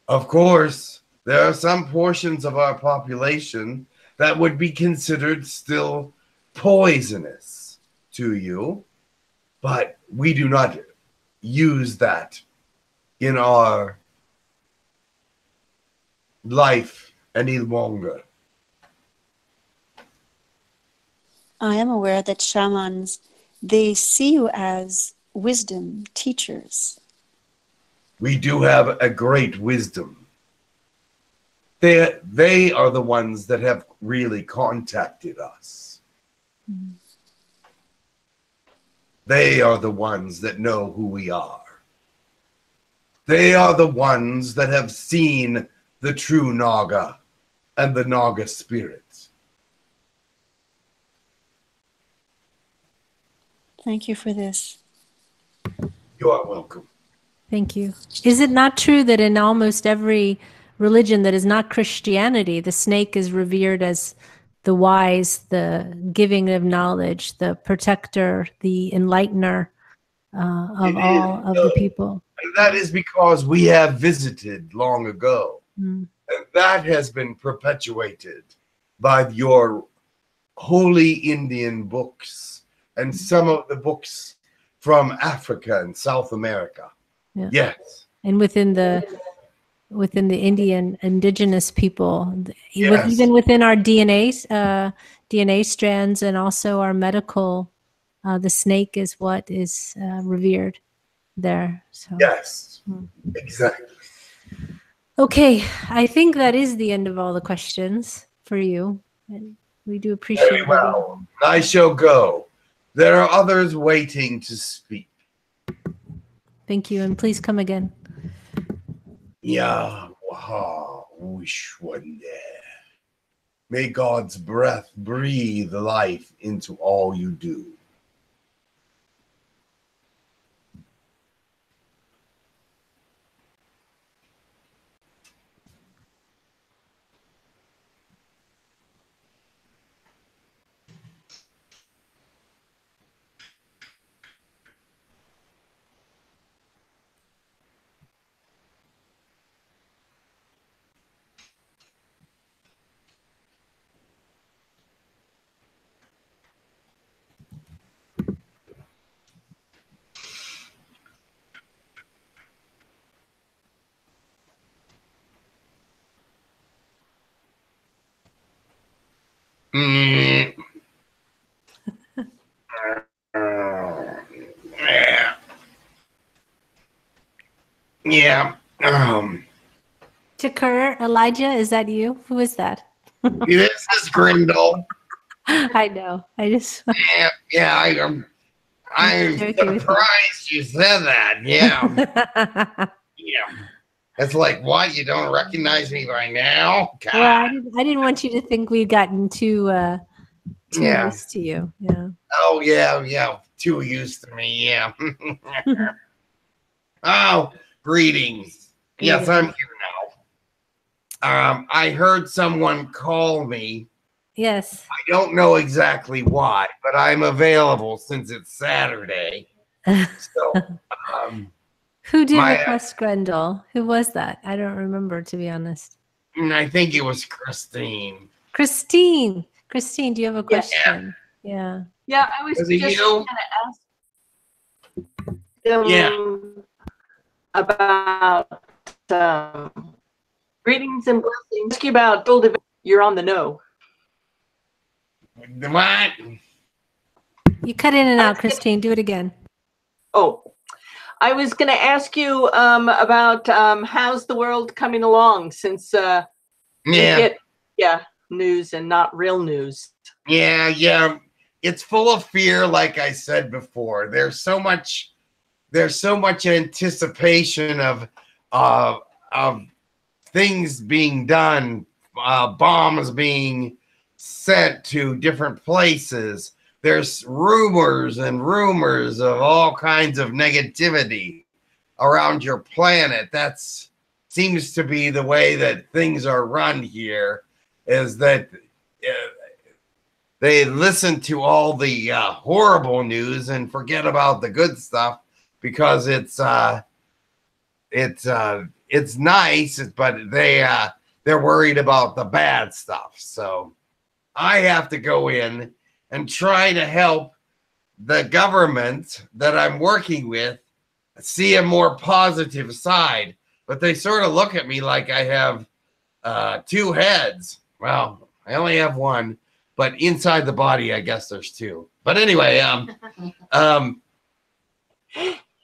Of course, there are some portions of our population that would be considered still poisonous to you, but we do not use that in our life any longer. I am aware that shamans, they see you as wisdom teachers. We do have a great wisdom. They are the ones that have really contacted us. Mm-hmm. They are the ones that know who we are. They are the ones that have seen the true Naga and the Naga spirit. Thank you for this. You are welcome. Thank you. Is it not true that in almost every religion that is not Christianity, the snake is revered as the wise, the giving of knowledge, the protector, the enlightener of all of the people? And that is because we have visited long ago. Mm. And that has been perpetuated by your holy Indian books and some of the books from Africa and South America. Yeah. Yes. And within the Indian indigenous people, yes. Even within our DNA strands and also our medical, the snake is what is revered there. So. Yes, exactly. Okay, I think that is the end of all the questions for you. And we do appreciate it. Very well, I shall go. There are others waiting to speak. Thank you, and please come again. Yeah, may God's breath breathe life into all you do. Mm. Yeah. Takur, Elijah, is that you? Who is that? This is Grindal. I know. I just. Yeah. I'm surprised you said that. Yeah. Yeah. It's like, what? You don't recognize me by now? God. Well, I didn't want you to think we'd gotten too used to you. Yeah. Oh, yeah. Too used to me, yeah. Oh, greetings. Yes, I'm here now. I heard someone call me. Yes. I don't know exactly why, but I'm available since it's Saturday. So, who did request Grendel? Who was that? I don't remember, to be honest. I think it was Christine. Christine, do you have a question? Yeah, I was just going to ask them about greetings and blessings. Ask you about gold. You're on the know. What? You cut in and out, Christine. Do it again. Oh. I was going to ask you about how's the world coming along since Yeah. News and not real news. Yeah, yeah. It's full of fear, like I said before. There's so much anticipation of things being done, bombs being sent to different places. There's rumors and rumors of all kinds of negativity around your planet. That seems to be the way that things are run here, is that they listen to all the horrible news and forget about the good stuff because it's nice, but they're worried about the bad stuff. So I have to go in and try to help the government that I'm working with see a more positive side. But they sort of look at me like I have two heads. Well, I only have one, but inside the body, I guess there's two. But anyway,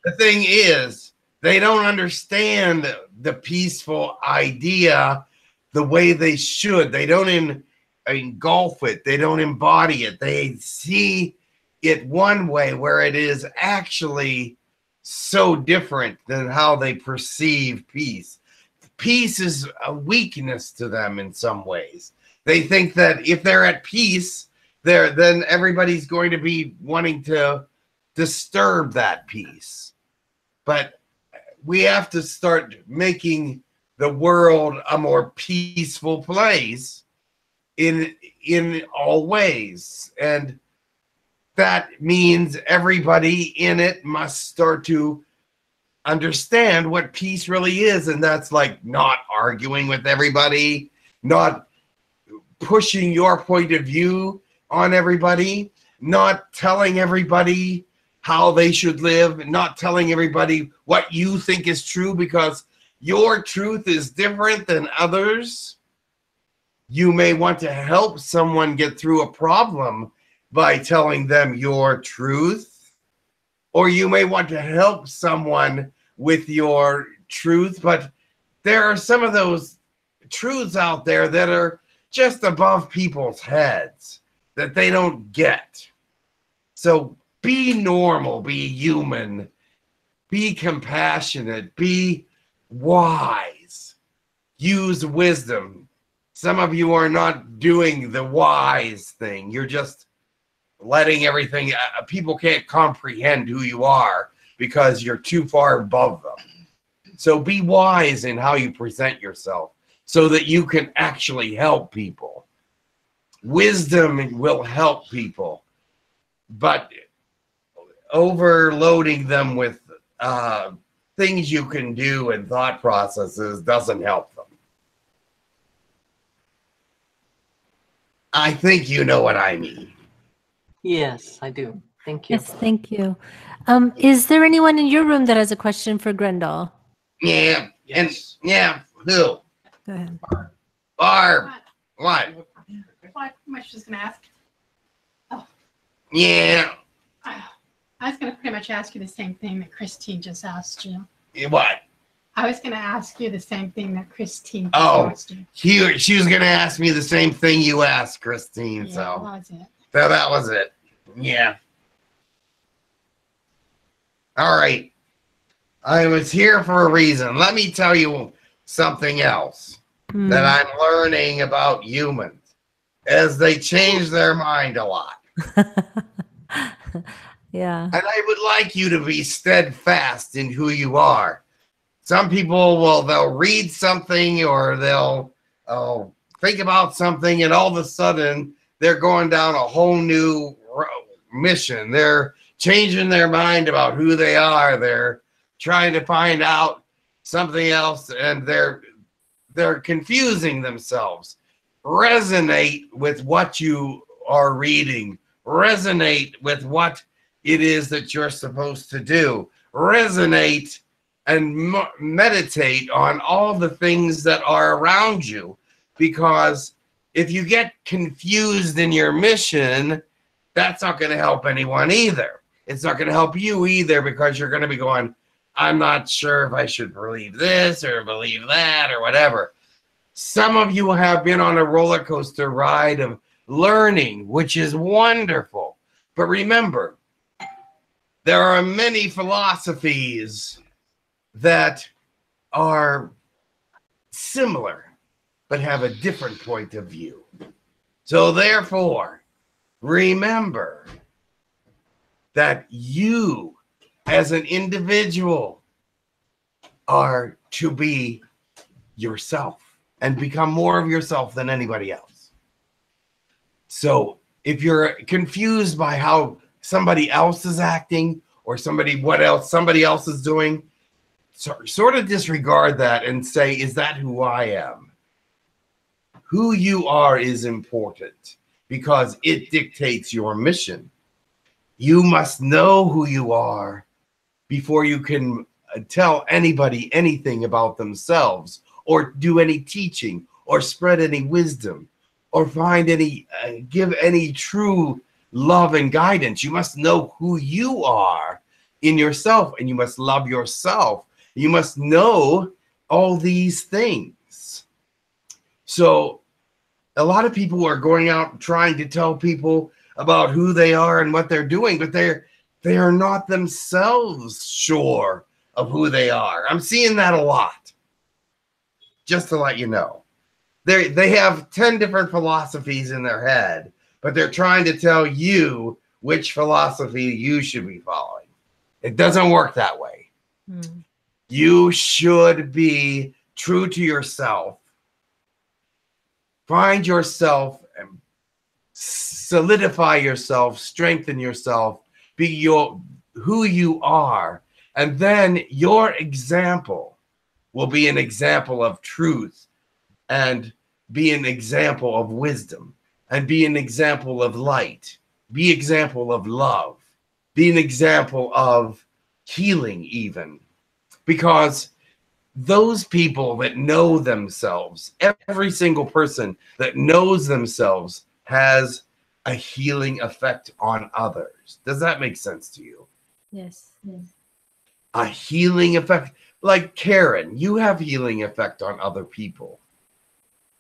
the thing is, they don't understand the peaceful idea the way they should. They don't engulf it. They don't embody it. They see it one way where it is actually so different than how they perceive peace. Peace is a weakness to them in some ways. They think that if they're at peace, then everybody's going to be wanting to disturb that peace. But we have to start making the world a more peaceful place in all ways, and that means everybody in it must start to understand what peace really is, and that's like not arguing with everybody, not pushing your point of view on everybody, not telling everybody how they should live, not telling everybody what you think is true because your truth is different than others. You may want to help someone get through a problem by telling them your truth, or you may want to help someone with your truth, but there are some of those truths out there that are just above people's heads that they don't get. So be normal, be human, be compassionate, be wise, use wisdom. Some of you are not doing the wise thing. You're just letting everything, people can't comprehend who you are because you're too far above them. So be wise in how you present yourself so that you can actually help people. Wisdom will help people, but overloading them with things you can do and thought processes doesn't help them. I think you know what I mean. Yes, I do. Thank you. Yes, thank you. Is there anyone in your room that has a question for Grindal? Yeah, yes. Who? Go ahead. Barb. What? What? I'm just going to ask. Oh. Yeah. I was going to pretty much ask you the same thing that Christine just asked you. What? I was going to ask you the same thing that Christine asked you. She was going to ask me the same thing you asked, Christine. Yeah, so that was it. Yeah. All right. I was here for a reason. Let me tell you something else that I'm learning about humans as they change their mind a lot. Yeah. And I would like you to be steadfast in who you are. Some people they'll read something or they'll think about something, and all of a sudden they're going down a whole new mission. They're changing their mind about who they are. They're trying to find out something else, and they're confusing themselves. Resonate with what you are reading. Resonate with what it is that you're supposed to do. Resonate and meditate on all the things that are around you, because if you get confused in your mission, that's not going to help anyone either. It's not going to help you either, because you're going to be going, I'm not sure if I should believe this or believe that or whatever. Some of you have been on a roller coaster ride of learning, which is wonderful. But remember, there are many philosophies that are similar, but have a different point of view. So therefore, remember that you as an individual are to be yourself and become more of yourself than anybody else. So if you're confused by how somebody else is acting or somebody else is doing, sort of disregard that and say, is that who I am? Who you are is important because it dictates your mission. You must know who you are before you can tell anybody anything about themselves or do any teaching or spread any wisdom or find any, give any true love and guidance. You must know who you are in yourself, and you must love yourself. You must know all these things. So a lot of people are going out trying to tell people about who they are and what they're doing, but they are not themselves sure of who they are. I'm seeing that a lot, just to let you know. They have 10 different philosophies in their head, but they're trying to tell you which philosophy you should be following. It doesn't work that way. Mm. You should be true to yourself. Find yourself and solidify yourself, strengthen yourself, be who you are. And then your example will be an example of truth and be an example of wisdom and be an example of light, be an example of love, be an example of healing even. Because those people that know themselves, every single person that knows themselves has a healing effect on others. Does that make sense to you? Yes. Yes. A healing effect. Like Karen, you have healing effect on other people.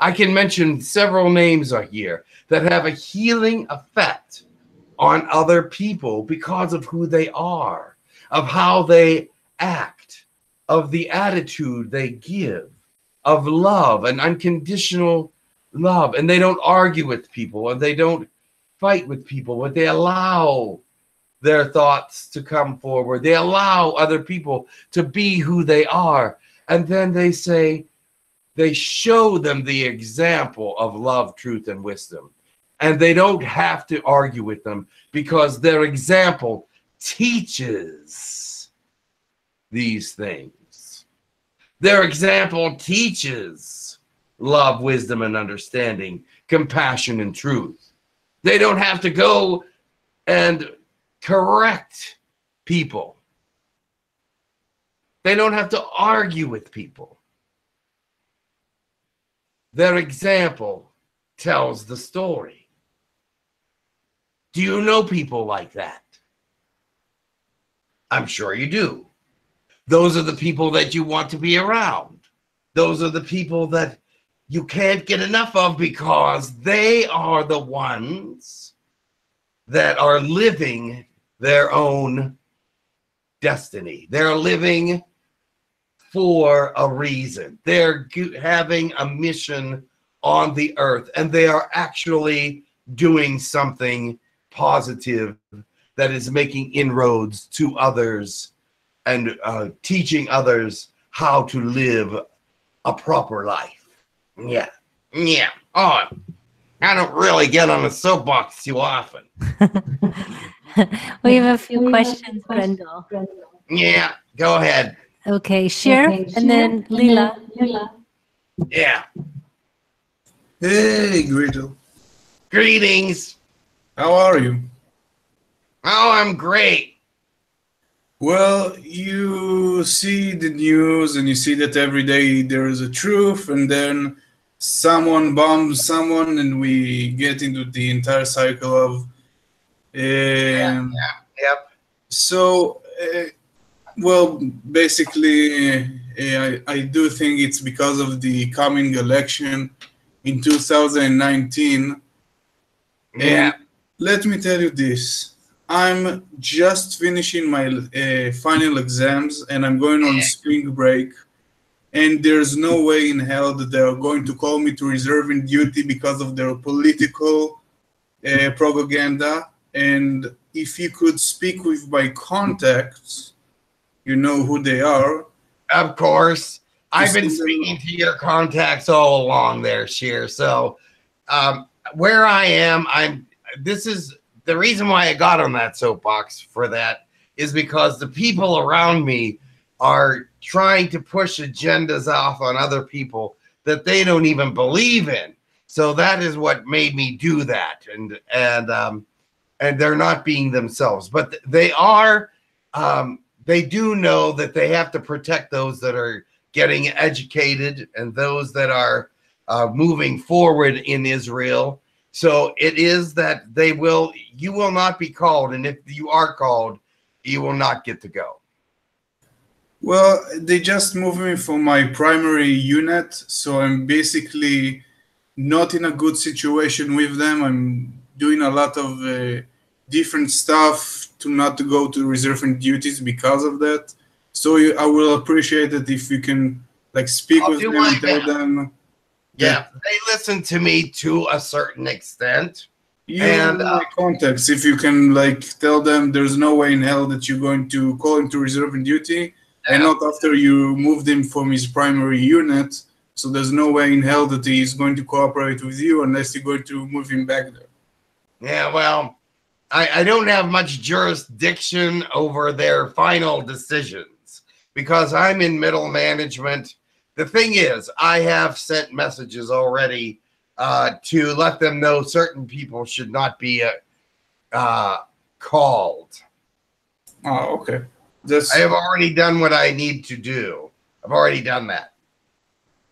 I can mention several names here that have a healing effect on other people because of who they are, of how they act, of the attitude they give, of love and unconditional love. And they don't argue with people and they don't fight with people, but they allow their thoughts to come forward. They allow other people to be who they are. And then they say, they show them the example of love, truth, and wisdom. And they don't have to argue with them because their example teaches these things. Their example teaches love, wisdom, and understanding, compassion, and truth. They don't have to go and correct people. They don't have to argue with people. Their example tells the story. Do you know people like that? I'm sure you do. Those are the people that you want to be around. Those are the people that you can't get enough of because they are the ones that are living their own destiny. They're living for a reason. They're having a mission on the earth, and they are actually doing something positive that is making inroads to others and teaching others how to live a proper life. Yeah, yeah. Oh, I don't really get on a soapbox too often. We have a few questions, Grindal. Yeah, go ahead. Okay, Sheriff, okay, and then Leela. Yeah. Hey, Grindal. Greetings. How are you? Oh, I'm great. Well, you see the news and you see that every day there is a truth, and then someone bombs someone and we get into the entire cycle of So, well, basically I do think it's because of the coming election in 2019. Yeah. Let me tell you this. I'm just finishing my final exams, and I'm going on spring break. And there's no way in hell that they are going to call me to reserving duty because of their political propaganda. And if you could speak with my contacts, you know who they are. Of course. I've been speaking to your contacts all along there, Sheer. So where I am, this is the reason why I got on that soapbox for that is because the people around me are trying to push agendas off on other people that they don't even believe in. So that is what made me do that. And they're not being themselves, but they are, they do know that they have to protect those that are getting educated and those that are moving forward in Israel. So it is that they will, you will not be called. And if you are called, you will not get to go. Well, they just moved me from my primary unit. So I'm basically not in a good situation with them. I'm doing a lot of different stuff to not to go to reserve and duties because of that. So I will appreciate it if you can like speak with them and tell them. Yeah, they listen to me to a certain extent. And context, if you can like tell them there's no way in hell that you're going to call him to reserve and duty, and not after you moved him from his primary unit. So there's no way in hell that he's going to cooperate with you unless you're going to move him back there. Yeah, well, I don't have much jurisdiction over their final decisions because I'm in middle management. The thing is, I have sent messages already to let them know certain people should not be called. Oh, okay. I have already done what I need to do. I've already done that.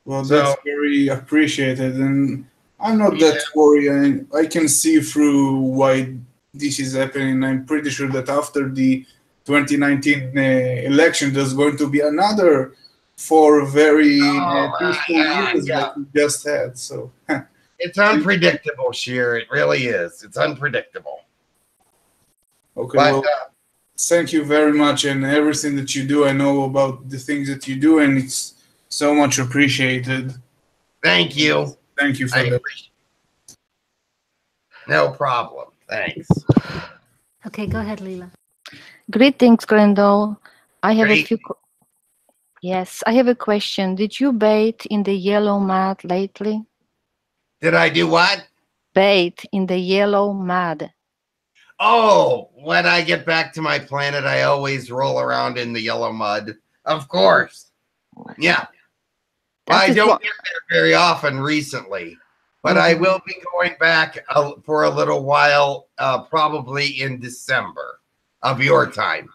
Well, that's very appreciated. And I'm not that worried. I can see through why this is happening. I'm pretty sure that after the 2019 election, there's going to be another four very peaceful years that we just had. So it's unpredictable, Sheer. It really is. It's unpredictable. Okay. But, well, thank you very much, and everything that you do. I know about the things that you do, and it's so much appreciated. Thank you. Thank you for that. No problem. Thanks. Okay, go ahead, Leela. Greetings, Grindal. I have a few. Yes, I have a question. Did you bathe in the yellow mud lately? Did I do what? Bathe in the yellow mud. Oh, when I get back to my planet, I always roll around in the yellow mud. Of course. Yeah. I don't get there very often recently, but I will be going back for a little while, probably in December of your time.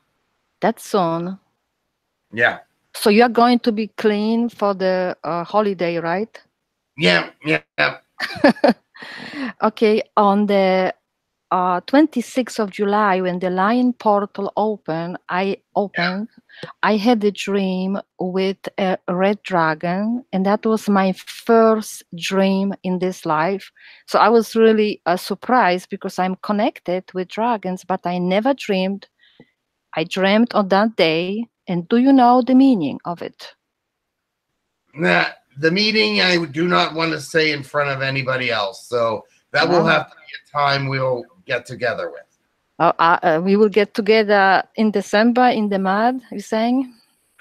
That's soon. Yeah. So you are going to be clean for the holiday, right? Yeah, yeah. Okay, on the 26th of July, when the Lion Portal opened, I had a dream with a red dragon, and that was my first dream in this life. So I was really surprised because I'm connected with dragons, but I never dreamed. I dreamt on that day, and do you know the meaning of it? Nah, the meaning I do not want to say in front of anybody else, so that will have to be a time we'll get together with. We will get together in December in the mud, you're saying?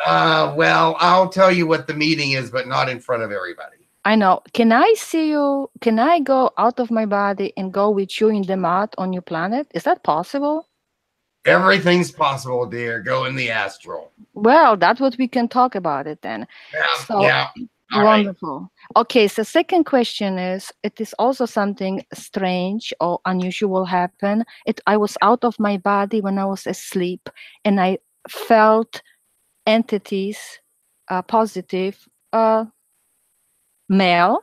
Well, I'll tell you what the meeting is, but not in front of everybody. I know. Can I see you? Can I go out of my body and go with you in the mud on your planet? Is that possible? Everything's possible, dear. Go in the astral. Well, that's what we can talk about it then. Yeah, so, yeah. Wonderful. Right. Okay, so second question is, it is also something strange or unusual happen. I was out of my body when I was asleep, and I felt entities, positive male,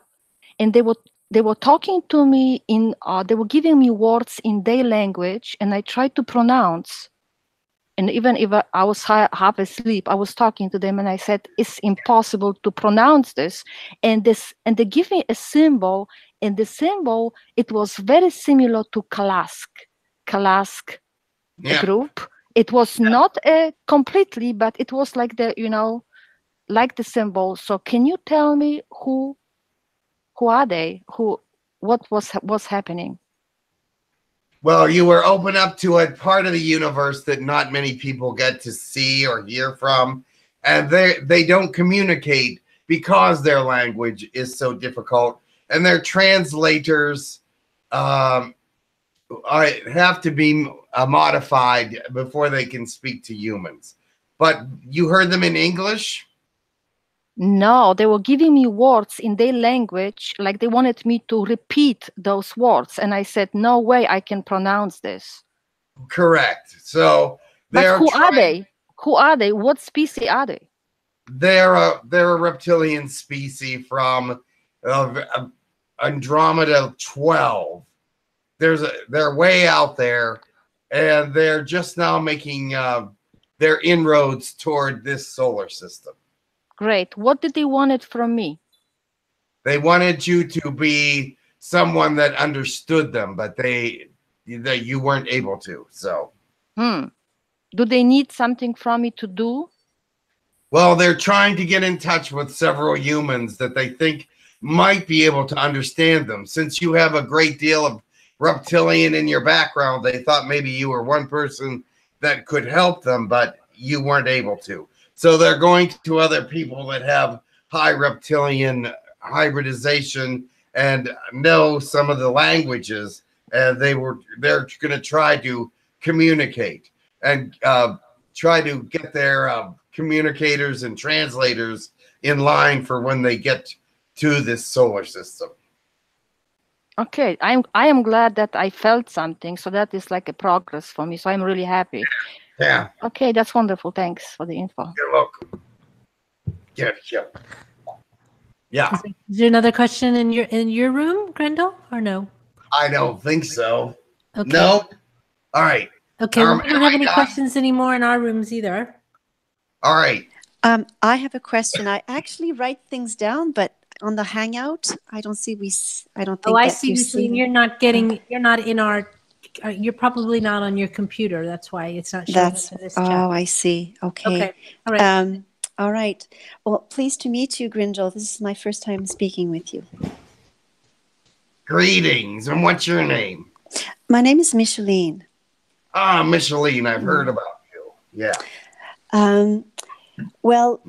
and they were talking to me in, they were giving me words in their language, and I tried to pronounce. And even if I was half asleep, I was talking to them and I said, it's impossible to pronounce this. And they give me a symbol, and the symbol, it was very similar to Kalask. Kalask group. It was not completely, but it was like the, you know, like the symbol. So can you tell me who are they? What was happening? Well, you were open up to a part of the universe that not many people get to see or hear from, and they don't communicate because their language is so difficult, and their translators have to be modified before they can speak to humans. But you heard them in English? No, they were giving me words in their language, like they wanted me to repeat those words. And I said, no way I can pronounce this. Correct. So they're Who are they? What species are they? They're a reptilian species from Andromeda 12. They're way out there, and they're just now making their inroads toward this solar system. Great. What did they want from me? They wanted you to be someone that understood them, but you weren't able to. So, do they need something from me to do? Well, they're trying to get in touch with several humans that they think might be able to understand them. Since you have a great deal of reptilian in your background, they thought maybe you were one person that could help them, but you weren't able to. So they're going to other people that have high reptilian hybridization and know some of the languages, and they're going to try to communicate and try to get their communicators and translators in line for when they get to this solar system. Okay, I am glad that I felt something, so that is like a progress for me. So I'm really happy. Yeah. Okay, that's wonderful. Thanks for the info. You're welcome. Yeah, sure. Yeah. Is there another question in your room, Grindal, or no? I don't think so. Okay. No. All right. Okay. We don't have any questions anymore in our rooms either. All right. I have a question. I actually write things down, but on the Hangout, I don't see. I don't think. Oh, I see. You're not getting. You're not in our. You're probably not on your computer. That's why it's not showing up in this chat. Oh, I see. Okay. Okay. All right. All right. Well, pleased to meet you, Grindal. This is my first time speaking with you. Greetings. And what's your name? My name is Micheline. Ah, Micheline. I've heard about you. Yeah. Well,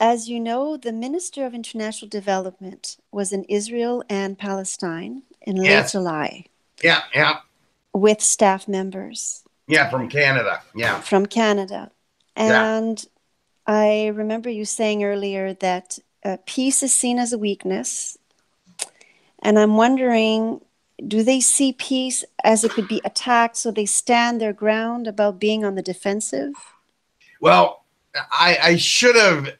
as you know, the Minister of International Development was in Israel and Palestine in late July. Yeah, yeah. With staff members. Yeah, from Canada. Yeah. From Canada. And I remember you saying earlier that peace is seen as a weakness. And I'm wondering, do they see peace as it could be attacked, so they stand their ground about being on the defensive? Well, I should have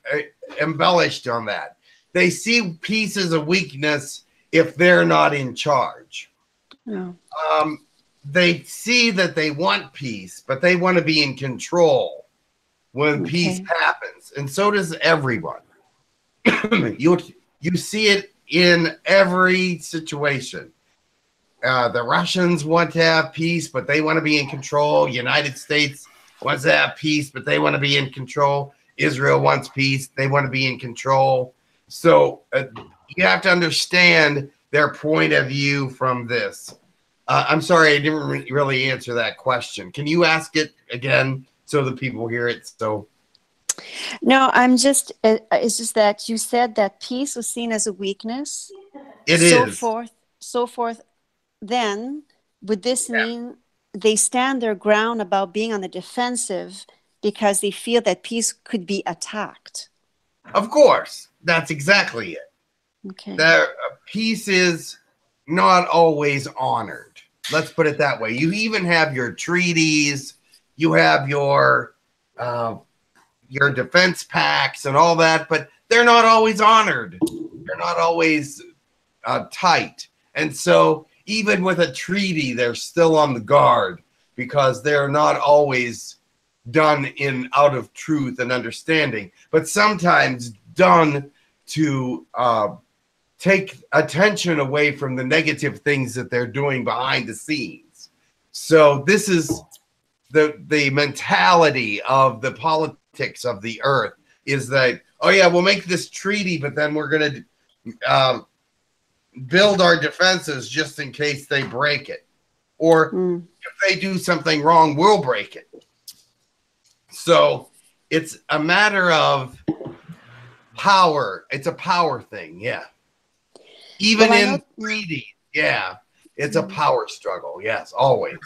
embellished on that. They see peace as a weakness if they're not in charge. No. They see that they want peace, but they want to be in control when peace happens. And so does everyone. You see it in every situation. The Russians want to have peace, but they want to be in control. United States wants to have peace, but they want to be in control. Israel wants peace. They want to be in control. So you have to understand their point of view from this. I'm sorry, I didn't really answer that question. Can you ask it again so the people hear it? So, no, I'm just. It's just that you said that peace was seen as a weakness. It is. So forth, so forth. Then, would this mean they stand their ground about being on the defensive because they feel that peace could be attacked? Of course, that's exactly it. Okay. That peace is not always honored. Let's put it that way. You even have your treaties, you have your defense pacts and all that, but they're not always honored. They're not always tight. And so even with a treaty, they're still on the guard because they're not always done in out of truth and understanding, but sometimes done to take attention away from the negative things that they're doing behind the scenes. So this is the mentality of the politics of the earth, is that, oh yeah, we'll make this treaty, but then we're going to build our defenses just in case they break it. Or if they do something wrong, we'll break it. So it's a matter of power. It's a power thing, yeah. Even in 3D, yeah. It's a power struggle, yes, always.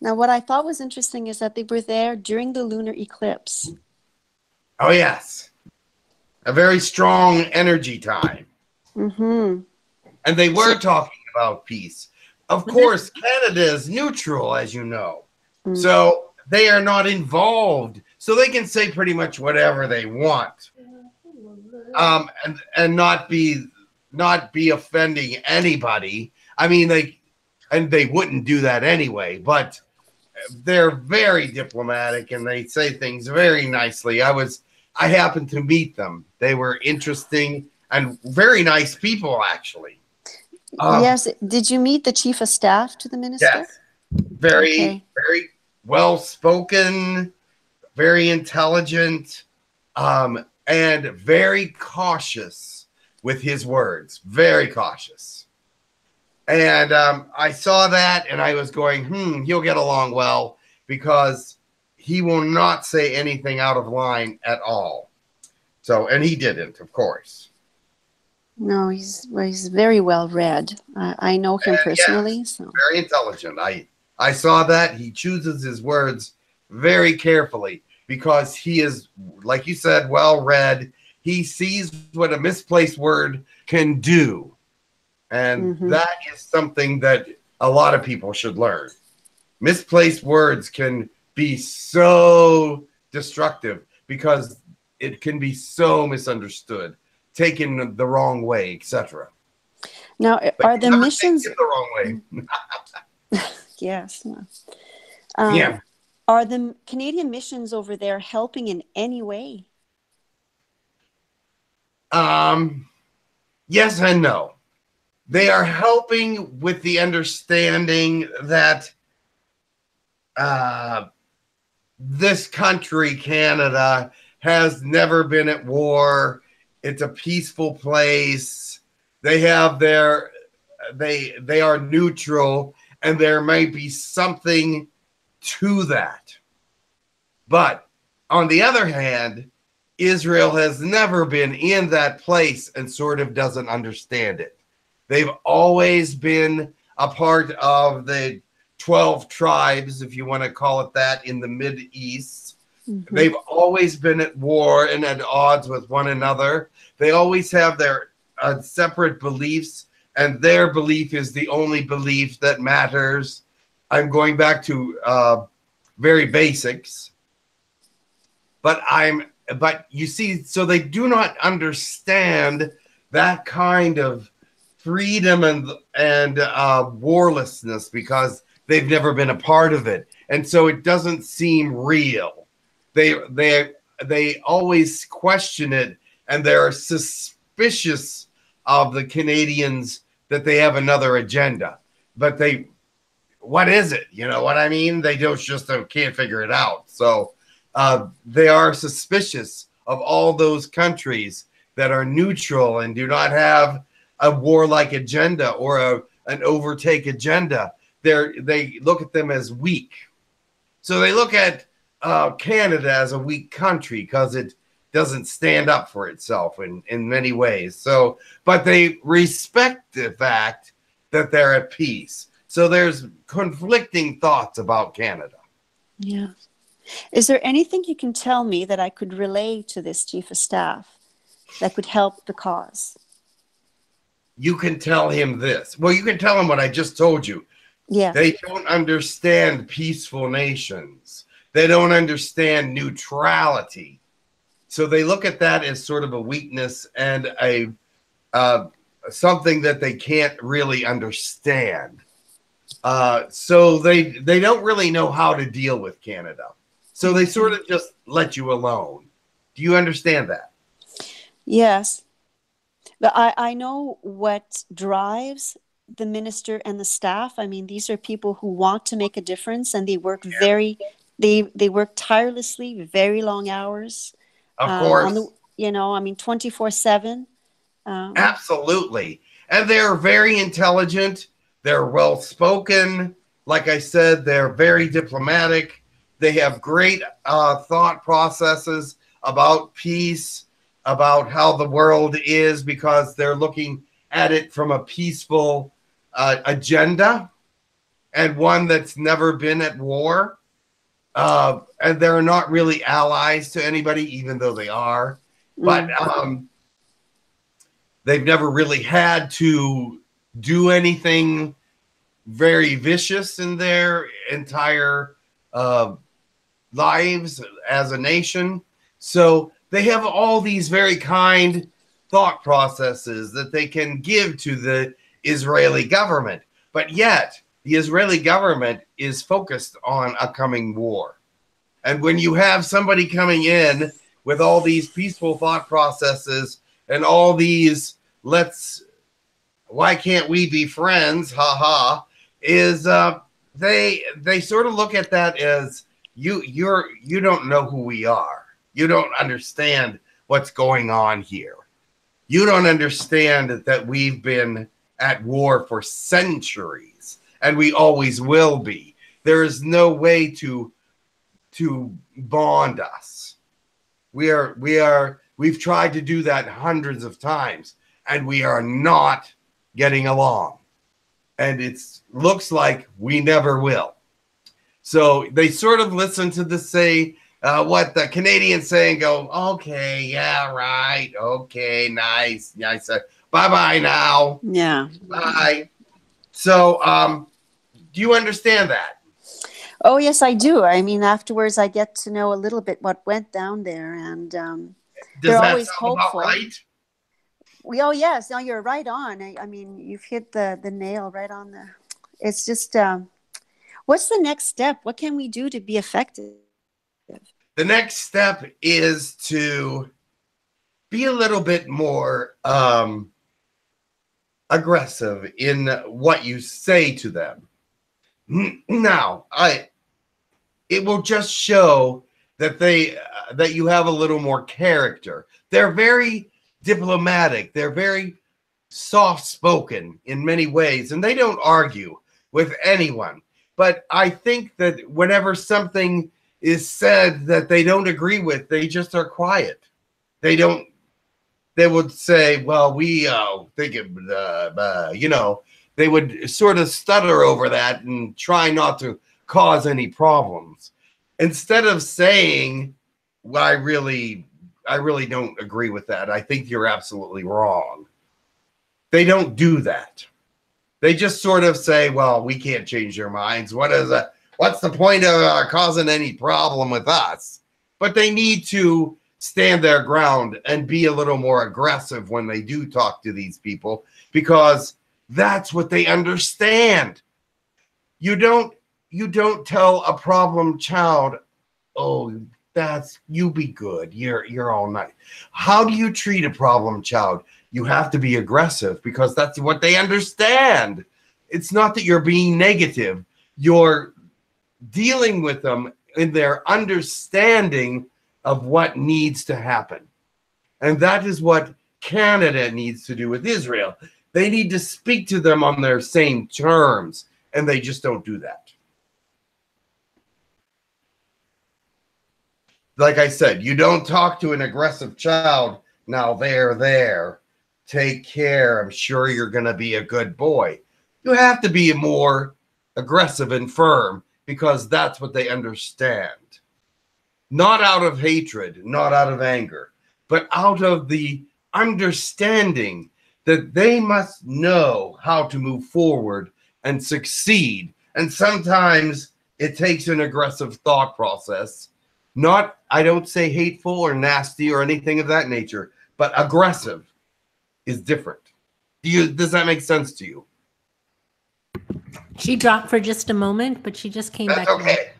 Now, what I thought was interesting is that they were there during the lunar eclipse. Oh, yes. A very strong energy time. Mm-hmm. And they were talking about peace. Of course, Canada is neutral, as you know. Mm-hmm. So they are not involved. So they can say pretty much whatever they want, and not be offending anybody. I mean, they wouldn't do that anyway, but they're very diplomatic and they say things very nicely. I happened to meet them. They were interesting and very nice people, actually. Yes. Did you meet the chief of staff to the minister? Yes. Very, very well-spoken, very intelligent, and very cautious with his words. Very cautious. And I saw that and I was going, he'll get along well, because he will not say anything out of line at all. So, and he didn't, of course. No, he's very well read. I know him personally. Yes, so. Very intelligent. I saw that. He chooses his words very carefully because he is, like you said, well read. He sees what a misplaced word can do. And that is something that a lot of people should learn. Misplaced words can be so destructive because it can be so misunderstood, taken the wrong way, etc. Now, are the missions the wrong way? Yes. Yeah. Are the Canadian missions over there helping in any way? Yes and no. They are helping with the understanding that this country, Canada, has never been at war. It's a peaceful place. They have their, they are neutral, and there may be something to that. But on the other hand, Israel has never been in that place and sort of doesn't understand it. They've always been a part of the 12 tribes, if you want to call it that, in the Mideast. Mm-hmm. They've always been at war and at odds with one another. They always have their separate beliefs, and their belief is the only belief that matters. I'm going back to very basics. But you see, so they do not understand that kind of freedom and warlessness, because they've never been a part of it, and so it doesn't seem real. They always question it, and they're suspicious of the Canadians that they have another agenda. But what is it? You know what I mean? They just can't figure it out. So they are suspicious of all those countries that are neutral and do not have a warlike agenda or an overtake agenda. They look at them as weak. So they look at Canada as a weak country because it doesn't stand up for itself in many ways. So, but they respect the fact that they're at peace. So there's conflicting thoughts about Canada. Yeah. Is there anything you can tell me that I could relay to this chief of staff that could help the cause? You can tell him this. Well, you can tell him what I just told you. Yeah. They don't understand peaceful nations. They don't understand neutrality. So they look at that as sort of a weakness and something that they can't really understand. So they don't really know how to deal with Canada. So they sort of just let you alone. Do you understand that? Yes. But I know what drives the minister and the staff. I mean, these are people who want to make a difference, and they work they work tirelessly, very long hours. Of course. You know, I mean, 24/7. Absolutely. And they're very intelligent. They're well-spoken. Like I said, they're very diplomatic. They have great thought processes about peace, about how the world is, because they're looking at it from a peaceful agenda, and one that's never been at war. And they're not really allies to anybody, even though they are. But they've never really had to do anything very vicious in their entire lives as a nation. So they have all these very kind thought processes that they can give to the Israeli government. But yet the Israeli government is focused on a coming war. And when you have somebody coming in with all these peaceful thought processes and all these, why can't we be friends? Ha ha. They sort of look at that as you don't know who we are. You don't understand what's going on here. You don't understand that we've been at war for centuries, and we always will be. There is no way to bond us. We've tried to do that hundreds of times, and we are not getting along. And it looks like we never will. So they sort of listen to the what the Canadians say and go, okay, yeah, right, okay, nice, bye-bye now. Yeah. Bye. So do you understand that? Oh, yes, I do. I mean, afterwards, I get to know a little bit what went down there, and they're always hopeful. Right? Oh, yes. No, you're right on. I mean, you've hit the nail right on there. It's just, what's the next step? What can we do to be effective? The next step is to be a little bit more aggressive in what you say to them. Now, it will just show that that you have a little more character. They're very diplomatic. They're very soft-spoken in many ways, and they don't argue with anyone. But I think that whenever something is said that they don't agree with, they just are quiet. They would say, "Well, we think it," you know. They would sort of stutter over that and try not to cause any problems. Instead of saying, well, I really don't agree with that. I think you're absolutely wrong. They don't do that. They just sort of say, well, we can't change their minds. What's the point of causing any problem with us? But they need to stand their ground and be a little more aggressive when they do talk to these people, because that's what they understand. You don't tell a problem child, oh, that's, you be good. You're all nice. How do you treat a problem child? You have to be aggressive, because that's what they understand. It's not that you're being negative. You're dealing with them in their understanding of what needs to happen. And that is what Canada needs to do with Israel. They need to speak to them on their same terms, and they just don't do that. Like I said, you don't talk to an aggressive child, now they're there, take care, I'm sure you're going to be a good boy. You have to be more aggressive and firm, because that's what they understand. Not out of hatred, not out of anger, but out of the understanding that they must know how to move forward and succeed. And sometimes it takes an aggressive thought process. Not, I don't say hateful or nasty or anything of that nature, but aggressive is different. Does that make sense to you? She dropped for just a moment, but she just came back. That's okay.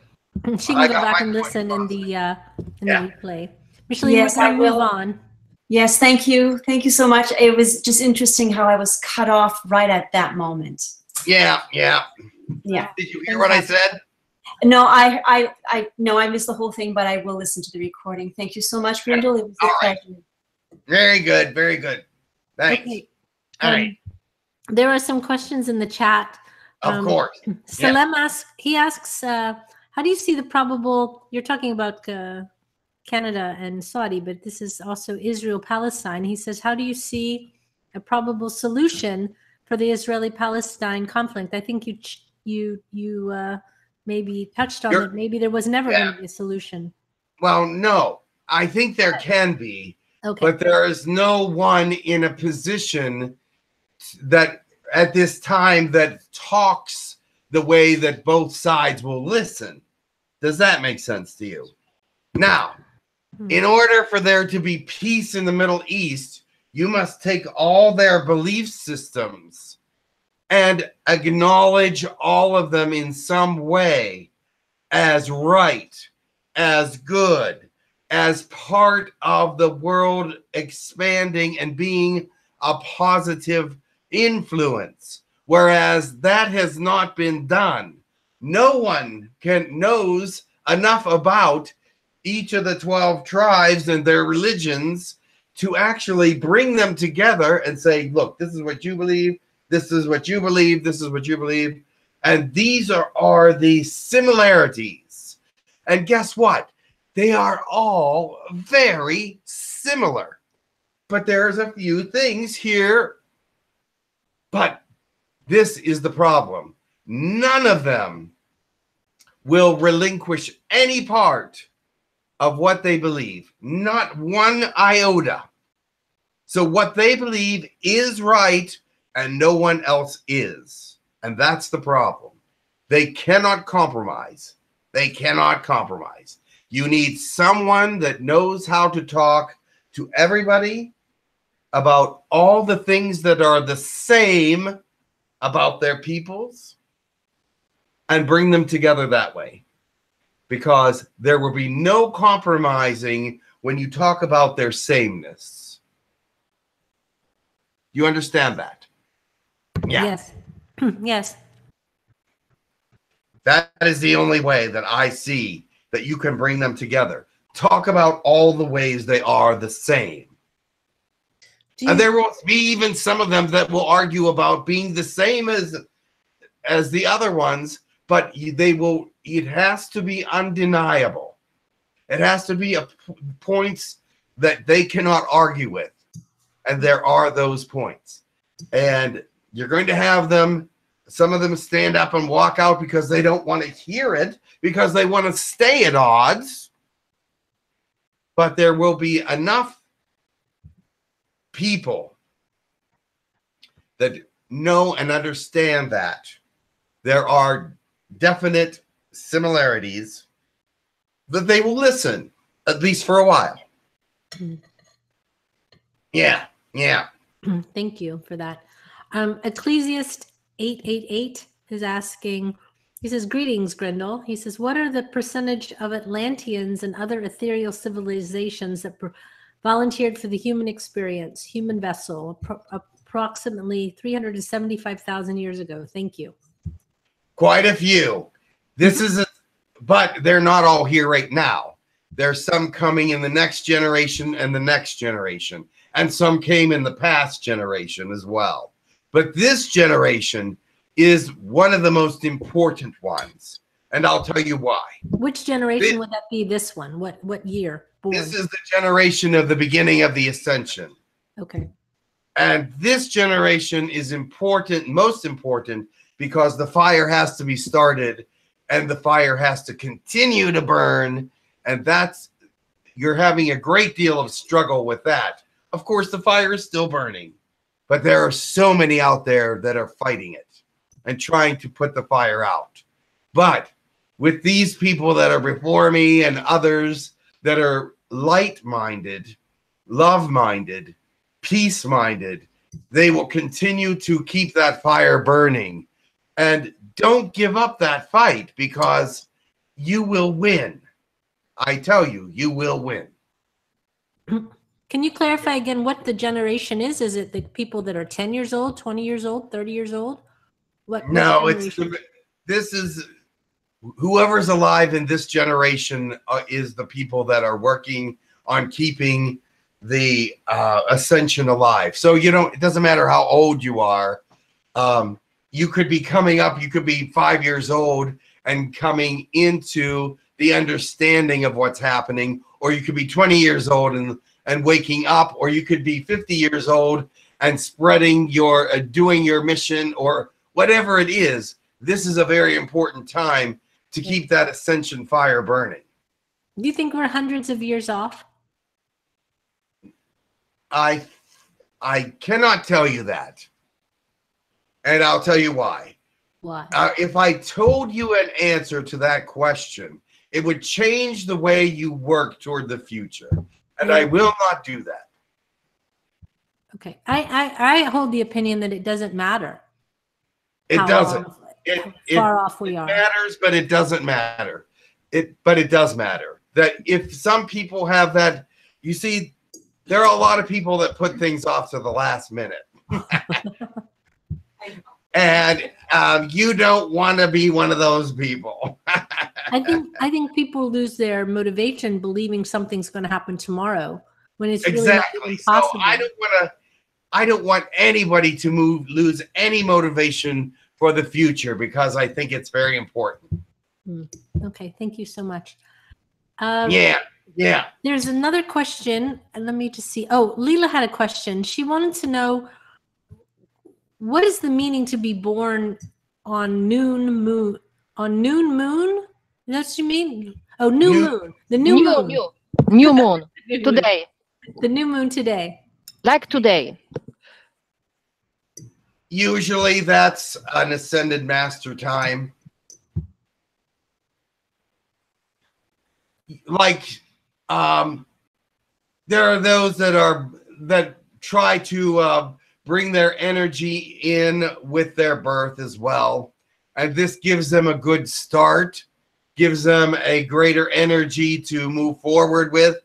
She can go back and listen in the replay. Michelle, yes, I will. On. Yes, thank you. Thank you so much. It was just interesting how I was cut off right at that moment. Yeah, yeah. Yeah. Did you hear what I said? No, I missed the whole thing, but I will listen to the recording. Thank you so much, Grindal. It was a pleasure. Very good, very good. Thanks. Okay. All right. There are some questions in the chat. Of course. Salem asks, how do you see the probable, you're talking about Canada and Saudi, but this is also Israel-Palestine. He says, how do you see a probable solution for the Israeli-Palestine conflict? I think you maybe touched on it. Maybe there was never going to be a solution. Well, no. I think there can be, but there is no one in a position that at this time that talks the way that both sides will listen. Does that make sense to you? Now, in order for there to be peace in the Middle East, you must take all their belief systems and acknowledge all of them in some way as right, as good, as part of the world expanding and being a positive influence, whereas that has not been done. No one knows enough about each of the 12 tribes and their religions to actually bring them together and say, look, this is what you believe, this is what you believe, this is what you believe, and these are the similarities. And guess what? They are all very similar. But there's a few things here. But this is the problem. None of them will relinquish any part of what they believe. Not one iota. So what they believe is right and no one else is. And that's the problem. They cannot compromise. They cannot compromise. You need someone that knows how to talk to everybody about all the things that are the same about their peoples and bring them together that way, because there will be no compromising when you talk about their sameness. You understand that? Yeah. Yes. Yes. That is the only way that I see that you can bring them together. Talk about all the ways they are the same. And there will be even some of them that will argue about being the same as the other ones, but they will. It has to be undeniable. It has to be points that they cannot argue with, and there are those points. And you're going to have them. Some of them stand up and walk out because they don't want to hear it, because they want to stay at odds. But there will be enough people that know and understand that there are definite similarities that they will listen, at least for a while. Yeah, yeah. Thank you for that. Ecclesiast 888 is asking, he says, greetings, Grindal. He says, what are the percentage of Atlanteans and other ethereal civilizations that volunteered for the human experience, human vessel, approximately 375,000 years ago? Thank you. Quite a few. This is, but they're not all here right now. There's some coming in the next generation and the next generation. And some came in the past generation as well. But this generation is one of the most important ones. And I'll tell you why. Which generation would that be, this one? What year? Born? This is the generation of the beginning of the ascension. Okay. And this generation is important, most important, because the fire has to be started and the fire has to continue to burn. And that's, you're having a great deal of struggle with that. Of course, the fire is still burning, but there are so many out there that are fighting it and trying to put the fire out. But with these people that are before me and others that are light-minded, love-minded, peace-minded, they will continue to keep that fire burning. And don't give up that fight, because You will win. I tell you, you will win. Can you clarify again what the generation is? Is it the people that are 10 years old, 20 years old, 30 years old? No, it's this is whoever's alive in this generation is the people that are working on keeping the ascension alive. So you don't, it doesn't matter how old you are. You could be coming up, you could be 5 years old and coming into the understanding of what's happening, or you could be 20 years old and waking up, or you could be 50 years old and spreading your doing your mission, or whatever it is. This is a very important time to keep that ascension fire burning. Do you think we're hundreds of years off? I cannot tell you that, and I'll tell you why. Why? If I told you an answer to that question, it would change the way you work toward the future, and I will not do that. Okay. I hold the opinion that it doesn't matter. It doesn't. How far off we are. It matters, but it doesn't matter. But it does matter. That if some people have that, you see, there are a lot of people that put things off to the last minute. And you don't want to be one of those people. I think people lose their motivation believing something's going to happen tomorrow when it's really not possible. So I don't want anybody to lose any motivation for the future, because I think it's very important. Okay, thank you so much. Yeah. There's another question, and let me just see. Oh, Leela had a question. She wanted to know, what is the meaning to be born on noon moon? That's what you mean? Oh, new moon. The new moon. New moon today. The new moon today. Like today. Usually that's an ascended master time. Like there are those that try to bring their energy in with their birth as well. And this gives them a good start, gives them a greater energy to move forward with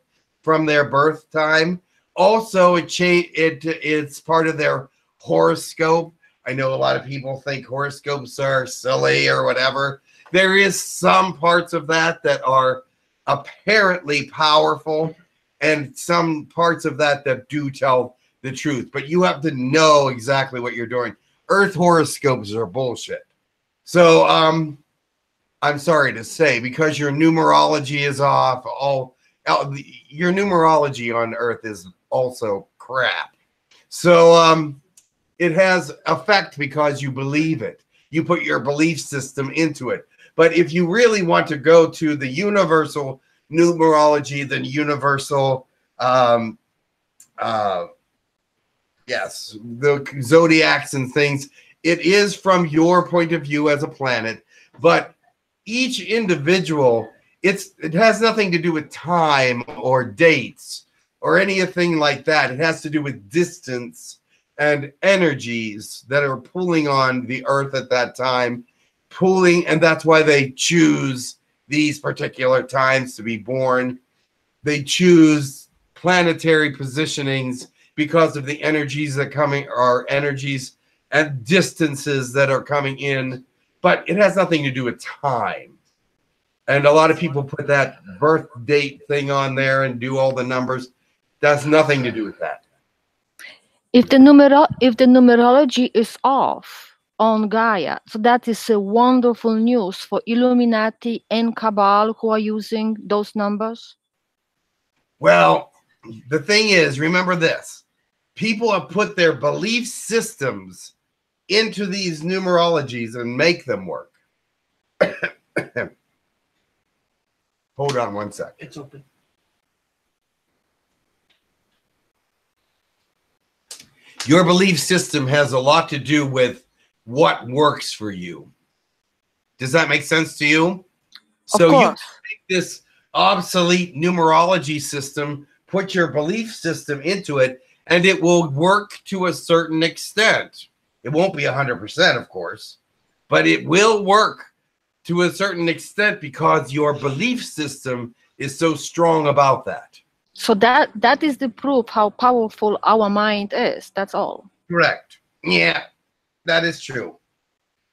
from their birth time. Also, it's part of their horoscope. I know a lot of people think horoscopes are silly or whatever. There is some parts of that that are apparently powerful, and some parts of that that do tell the truth. But you have to know exactly what you're doing. Earth horoscopes are bullshit. So I'm sorry to say, because your numerology is off, your numerology on Earth is also crap. So it has effect because you believe it. You put your belief system into it. But if you really want to go to the universal numerology, the universal, yes, the zodiacs and things, it is from your point of view as a planet. But each individual, it has nothing to do with time or dates or anything like that. It has to do with distance and energies that are pulling on the Earth at that time. And that's why they choose these particular times to be born. They choose planetary positionings because of the energies that energies and distances that are coming in, but it has nothing to do with time. And a lot of people put that birth date thing on there and do all the numbers. That's nothing to do with that. If the numerology is off on Gaia, so that is a wonderful news for Illuminati and Cabal, who are using those numbers. Well, the thing is, remember this: people have put their belief systems into these numerologies and make them work. Hold on one sec. It's open. Your belief system has a lot to do with what works for you. Does that make sense to you? So you take this obsolete numerology system, put your belief system into it, and it will work to a certain extent. It won't be 100%, of course, but it will work to a certain extent because your belief system is so strong about that. So that is the proof how powerful our mind is. That's all. Correct. Yeah, that is true.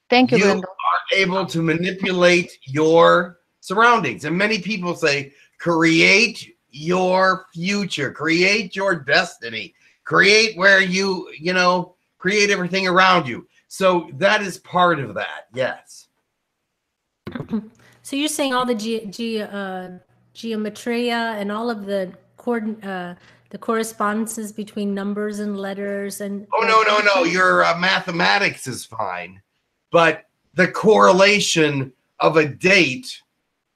Thank you. You are able to manipulate your surroundings. And many people say, create your future, create your destiny, create where you, you know, create everything around you. So that is part of that. Yes. So you're saying all the geometria and all of the correspondences between numbers and letters and... Oh, no. Your mathematics is fine. But the correlation of a date,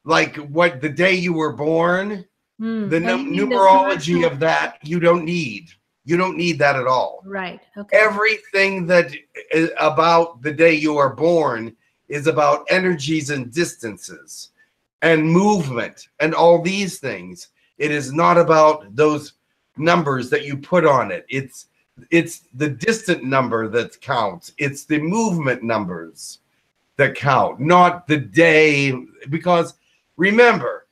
like what the day you were born, the numerology of that, you don't need. You don't need that at all. Right. Okay. Everything that is about the day you are born is about energies and distances and movement and all these things. It is not about those numbers that you put on it. It's the distant number that counts. It's the movement numbers that count, not the day. Because remember,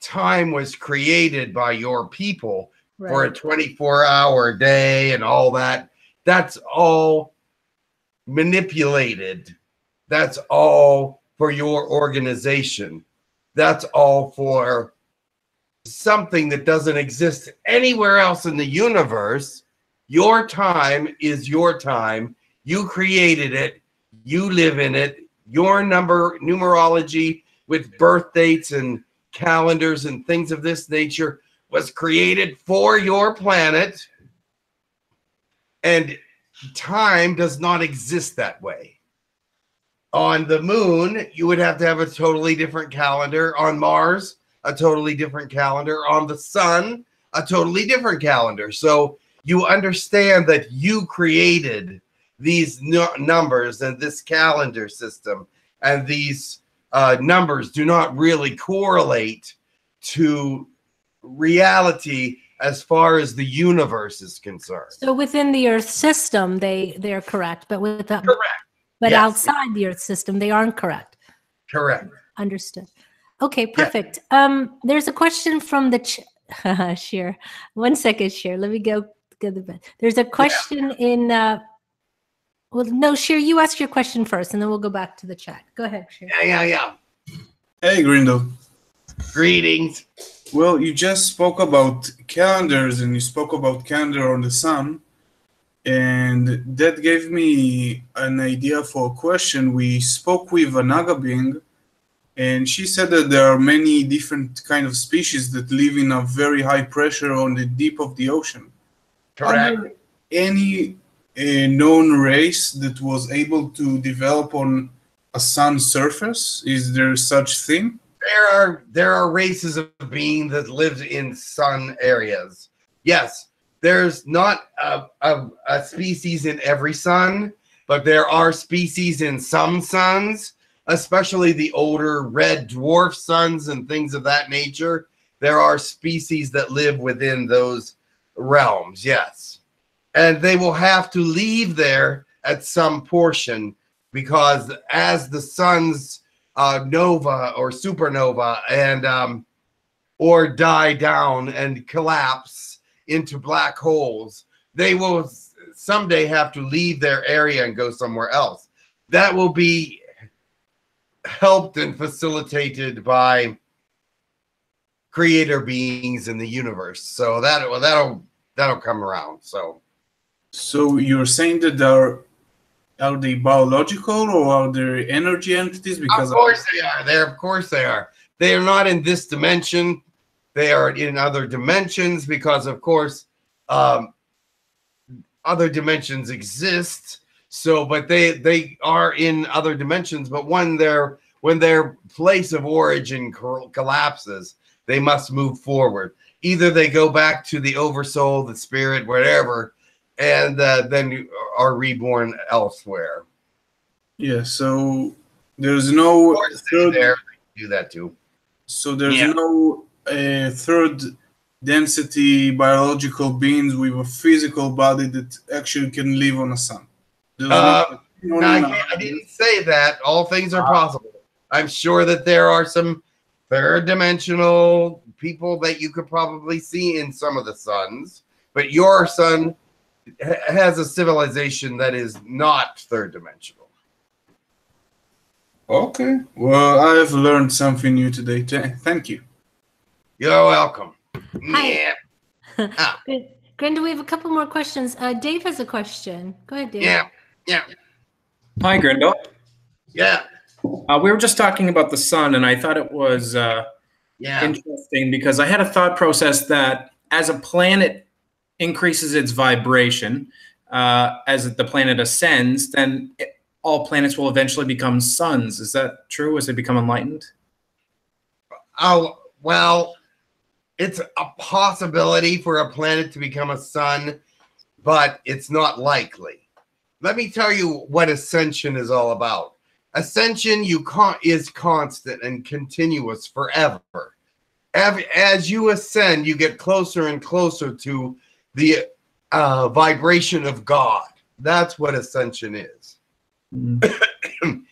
time was created by your people for a 24-hour day and all that. That's all manipulated. That's all for your organization. That's all for something that doesn't exist anywhere else in the universe. Your time is your time. You created it. You live in it. Your numerology with birth dates and calendars and things of this nature was created for your planet. And time does not exist that way. On the moon, you would have to have a totally different calendar. On Mars, a totally different calendar. On the sun, a totally different calendar. So you understand that you created these numbers and this calendar system, and these numbers do not really correlate to reality as far as the universe is concerned. So within the Earth system, they're correct, but with the, But yes, outside the Earth system, they aren't correct. Correct. Understood. Okay, perfect. Yeah. There's a question from the Sheer. One second, Sheer. Let me go get the bed. There's a question in. Well, no, Sheer, you ask your question first, and then we'll go back to the chat. Go ahead, Sheer. Yeah. Hey, Grindal. Greetings. Well, you just spoke about calendars, and you spoke about calendar on the sun, and that gave me an idea for a question. We spoke with a Naga being, and she said that there are many different kind of species that live in a very high pressure on the deep of the ocean. Correct. Are there any known race that was able to develop on a sun surface? Is there such thing? There are races of beings that live in sun areas. Yes, there's not a species in every sun, but there are species in some suns, especially the older red dwarf suns and things of that nature. There are species that live within those realms, yes. And they will have to leave there at some portion, because as the sun's nova or supernova and or die down and collapse into black holes, they will someday have to leave their area and go somewhere else. That will be helped and facilitated by creator beings in the universe. So that'll come around. So you're saying that are they biological, or are there energy entities? Because of course they are. They are not in this dimension. They are in other dimensions, because of course other dimensions exist. So, but they are in other dimensions, but when their place of origin collapses, they must move forward. Either they go back to the oversoul, the spirit, whatever, and then you are reborn elsewhere. Yeah, so there's no third... There, do that too. So there's no third density biological beings with a physical body that actually can live on a sun. I didn't say that. All things are possible. I'm sure that there are some third dimensional people that you could probably see in some of the suns, but your sun has a civilization that is not third dimensional. Okay. Well, I've learned something new today. Thank you. You're welcome. Hi. Yeah. Grindal, we have a couple more questions. Dave has a question. Go ahead, Dave. Yeah. Yeah. Hi, Grindal. Yeah. We were just talking about the sun, and I thought it was interesting because I had a thought process that as a planet increases its vibration, as the planet ascends, then all planets will eventually become suns. Is that true as they become enlightened? Oh, well, it's a possibility for a planet to become a sun, but it's not likely. Let me tell you what ascension is all about. Ascension is constant and continuous forever. As you ascend, you get closer and closer to the vibration of God. That's what ascension is. Mm.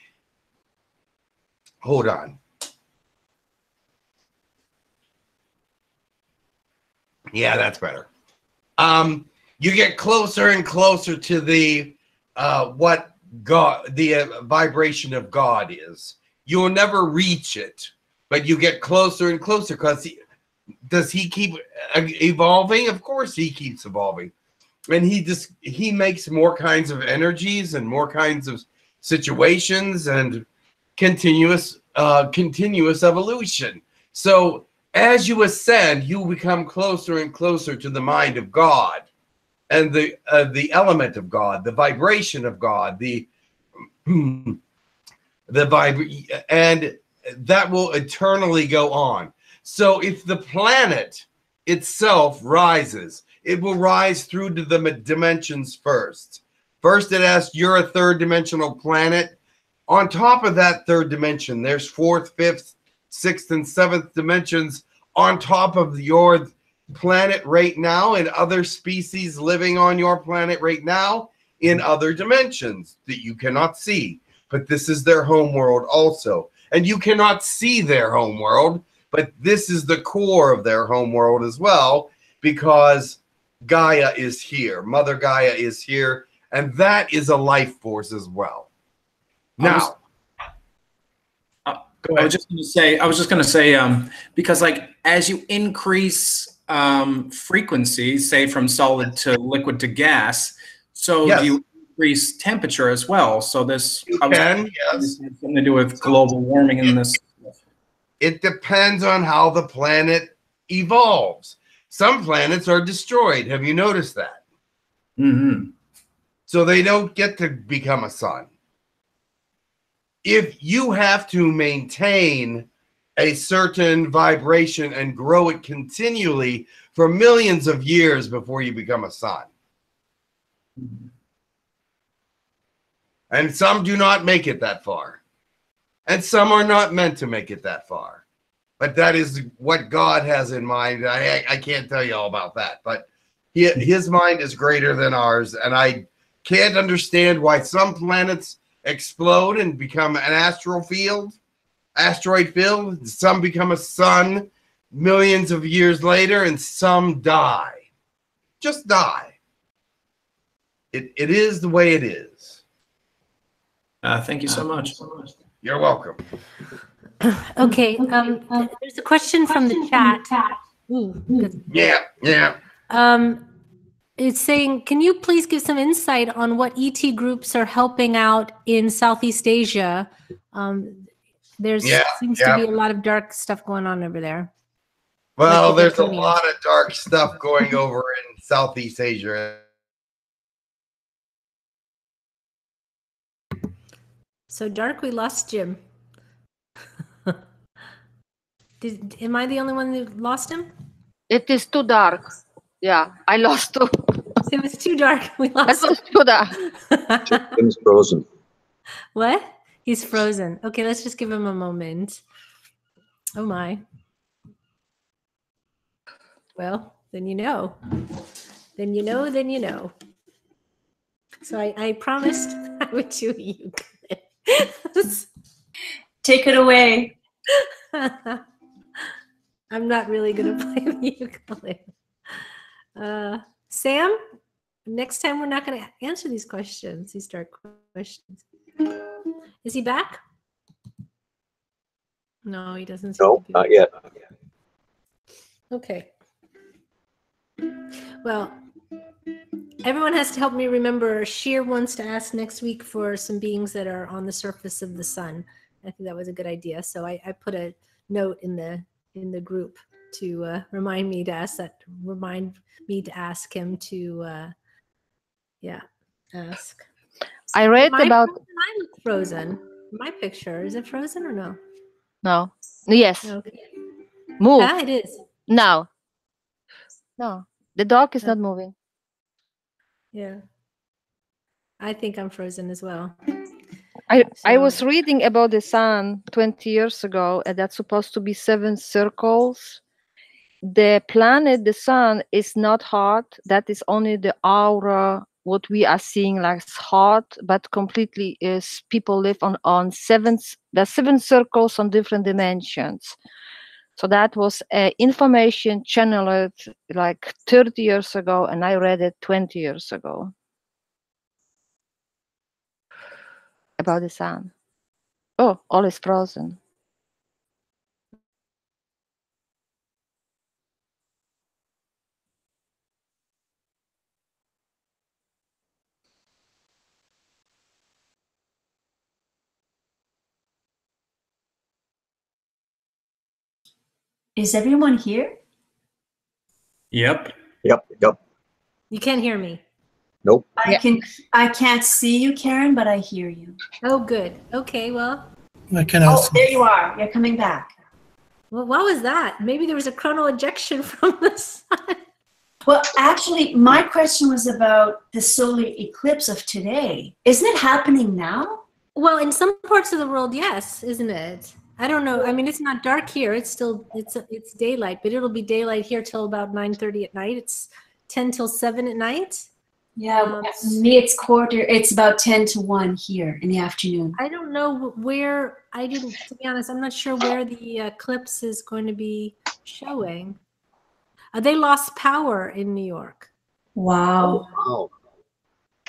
Hold on. Yeah, that's better. You get closer and closer to the what God, the vibration of God is. You will never reach it, but you get closer and closer. Because does he keep evolving? Of course he keeps evolving, and he makes more kinds of energies and more kinds of situations and continuous evolution. So as you ascend, you become closer and closer to the mind of God. And the element of God, the vibration of God, and that will eternally go on. So if the planet itself rises, it will rise through to the dimensions first. First it asks, you're a third dimensional planet. On top of that third dimension, there's fourth, fifth, sixth, and seventh dimensions on top of your planet right now, and other species living on your planet right now in other dimensions that you cannot see, but this is their home world also, and you cannot see their home world, but this is the core of their home world as well, because Gaia is here, Mother Gaia is here, and that is a life force as well. Now I was just gonna say because like as you increase frequency, say from solid to liquid to gas, so yes, you increase temperature as well. So this, this has something to do with global warming in this. It depends on how the planet evolves. Some planets are destroyed. Have you noticed that? Mm-hmm. So they don't get to become a sun. If you have to maintain a certain vibration and grow it continually for millions of years before you become a sun. And some do not make it that far. And some are not meant to make it that far. But that is what God has in mind. I can't tell you all about that, but his mind is greater than ours. And I can't understand why some planets explode and become an asteroid field, some become a sun millions of years later, and some die. Just die. It is the way it is. Thank you so much. You're welcome. Okay, there's a question from the chat. Ooh, yeah. It's saying, can you please give some insight on what ET groups are helping out in Southeast Asia? There seems to be a lot of dark stuff going on over there. Well, like there's a lot of dark stuff going over in Southeast Asia. So dark, we lost Jim. Am I the only one that lost him? It is too dark. Yeah, I lost too. It was too dark. We lost. It was too dark. Jim's frozen. What? He's frozen. Okay, let's just give him a moment. Oh my. Well, then you know. Then you know, then you know. So I promised I would do you. Take it away. I'm not really going to play the ukulele. Sam, next time we're not going to answer these questions, these dark questions. Is he back? No, he doesn't. No, not yet. Okay. Well, everyone has to help me remember. Sheer wants to ask next week for some beings that are on the surface of the sun. I think that was a good idea. So I put a note in the group to remind me to ask that. Remind me to ask him to, ask. I read about. I look frozen. My picture, is it frozen or no? No. Yes. Okay. Move. Yeah, it is. Now. No, the dog is not moving. Yeah. I think I'm frozen as well. I was reading about the sun 20 years ago, and that's supposed to be 7 circles. The planet, the sun, is not hot. That is only the aura, what we are seeing like hot, but completely is people live on 7. There are 7 circles on different dimensions. So that was information channeled like 30 years ago, and I read it 20 years ago about the sun. Oh, all is frozen. Is everyone here? Yep. Yep. Yep. You can't hear me. Nope. I can't see you, Karen, but I hear you. Oh, good. Okay, well. I can also. Oh, there you are. You're coming back. Well, what was that? Maybe there was a chronal ejection from the sun. Well, actually, my question was about the solar eclipse of today. Isn't it happening now? Well, in some parts of the world, yes, isn't it? I don't know. I mean, it's not dark here. It's still it's daylight, but it'll be daylight here till about 9:30 at night. It's 10 till 7 at night. Yeah, me it's quarter. It's about 10 to 1 here in the afternoon. I don't know where. I didn't. To be honest, I'm not sure where the eclipse is going to be showing. They lost power in New York. Wow. Oh.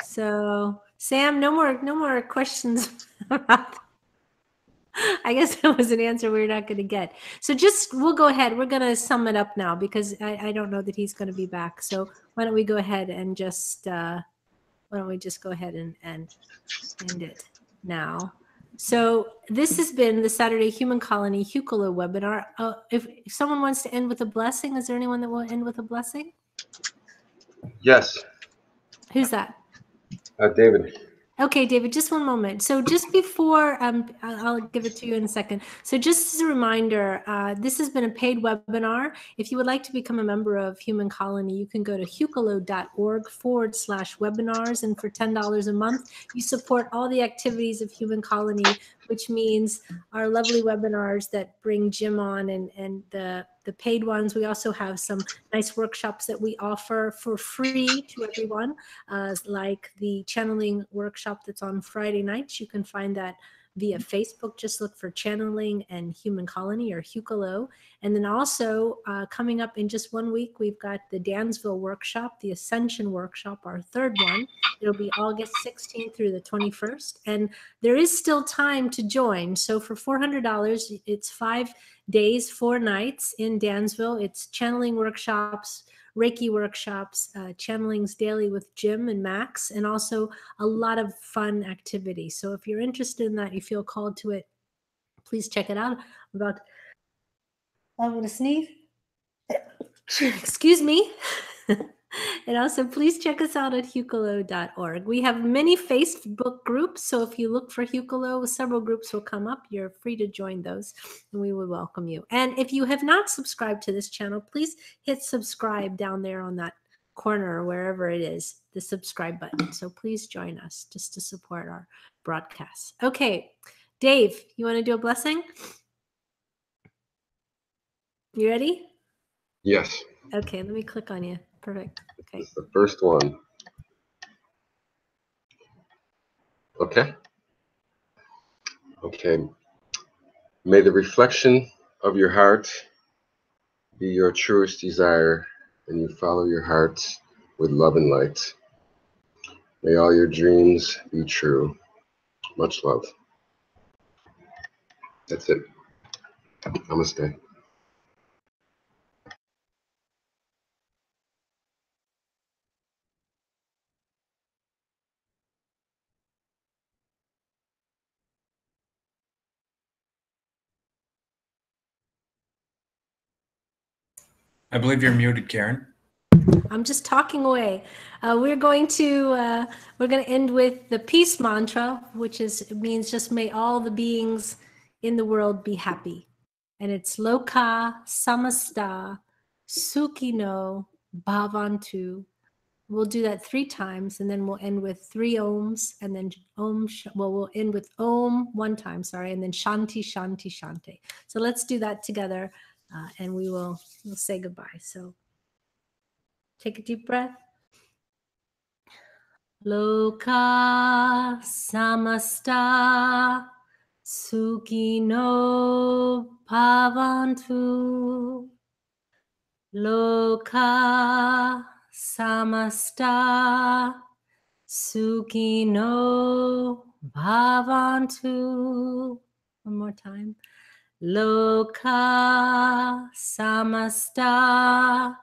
So Sam, no more questions about that. I guess that was an answer we're not going to get. So we'll go ahead. We're going to sum it up now because I don't know that he's going to be back. So why don't we go ahead and go ahead and end it now. So this has been the Saturday Human Colony Hucolo webinar. If someone wants to end with a blessing, is there anyone that will end with a blessing? Yes. Who's that? David. Okay, David, just one moment. So just before, I'll give it to you in a second. So just as a reminder, this has been a paid webinar. If you would like to become a member of Human Colony, you can go to hucolo.org/webinars. And for $10 a month, you support all the activities of Human Colony, which means our lovely webinars that bring Jim on and the paid ones. We also have some nice workshops that we offer for free to everyone, like the channeling workshop that's on Friday nights. You can find that via Facebook. Just look for Channeling and Human Colony or Hucolo. And then also coming up in just 1 week, we've got the Dansville workshop, the Ascension workshop, our third one. It'll be August 16th through the 21st. And there is still time to join. So for $400, it's 5 days, 4 nights in Dansville. It's channeling workshops, Reiki workshops, channelings daily with Jim and Max, and also a lot of fun activity. So if you're interested in that, you feel called to it, please check it out. I'm going to sneeze. Excuse me. And also, please check us out at hucolo.org. We have many Facebook groups, so if you look for Hucolo, several groups will come up. You're free to join those, and we would welcome you. And if you have not subscribed to this channel, please hit subscribe down there on that corner or wherever it is, the subscribe button. So please join us just to support our broadcasts. Okay, Dave, you want to do a blessing? You ready? Yes. Okay, let me click on you. Perfect. Okay. This is the first one. Okay. Okay. May the reflection of your heart be your truest desire, and you follow your heart with love and light. May all your dreams be true. Much love. That's it. Namaste. I believe you're muted, Karen. I'm just talking away. We're going to end with the peace mantra, which means just may all the beings in the world be happy. And it's loka samasta sukhino bhavantu. We'll do that 3 times, and then we'll end with 3 ohms, and then om. Well, we'll end with om 1 time, sorry, and then shanti, shanti, shanti. So let's do that together. And we'll say goodbye. So take a deep breath. Loka samasta sukhino bhavantu. Loka samasta sukhino bhavantu. One more time. Loka samasta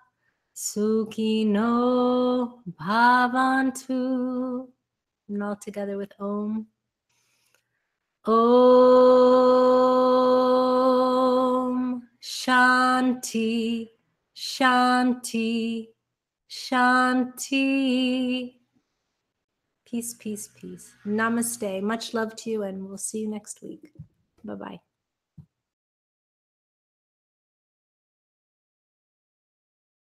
sukhino bhavantu. And all together with om. Om shanti, shanti, shanti. Peace, peace, peace. Namaste. Much love to you, and we'll see you next week. Bye-bye.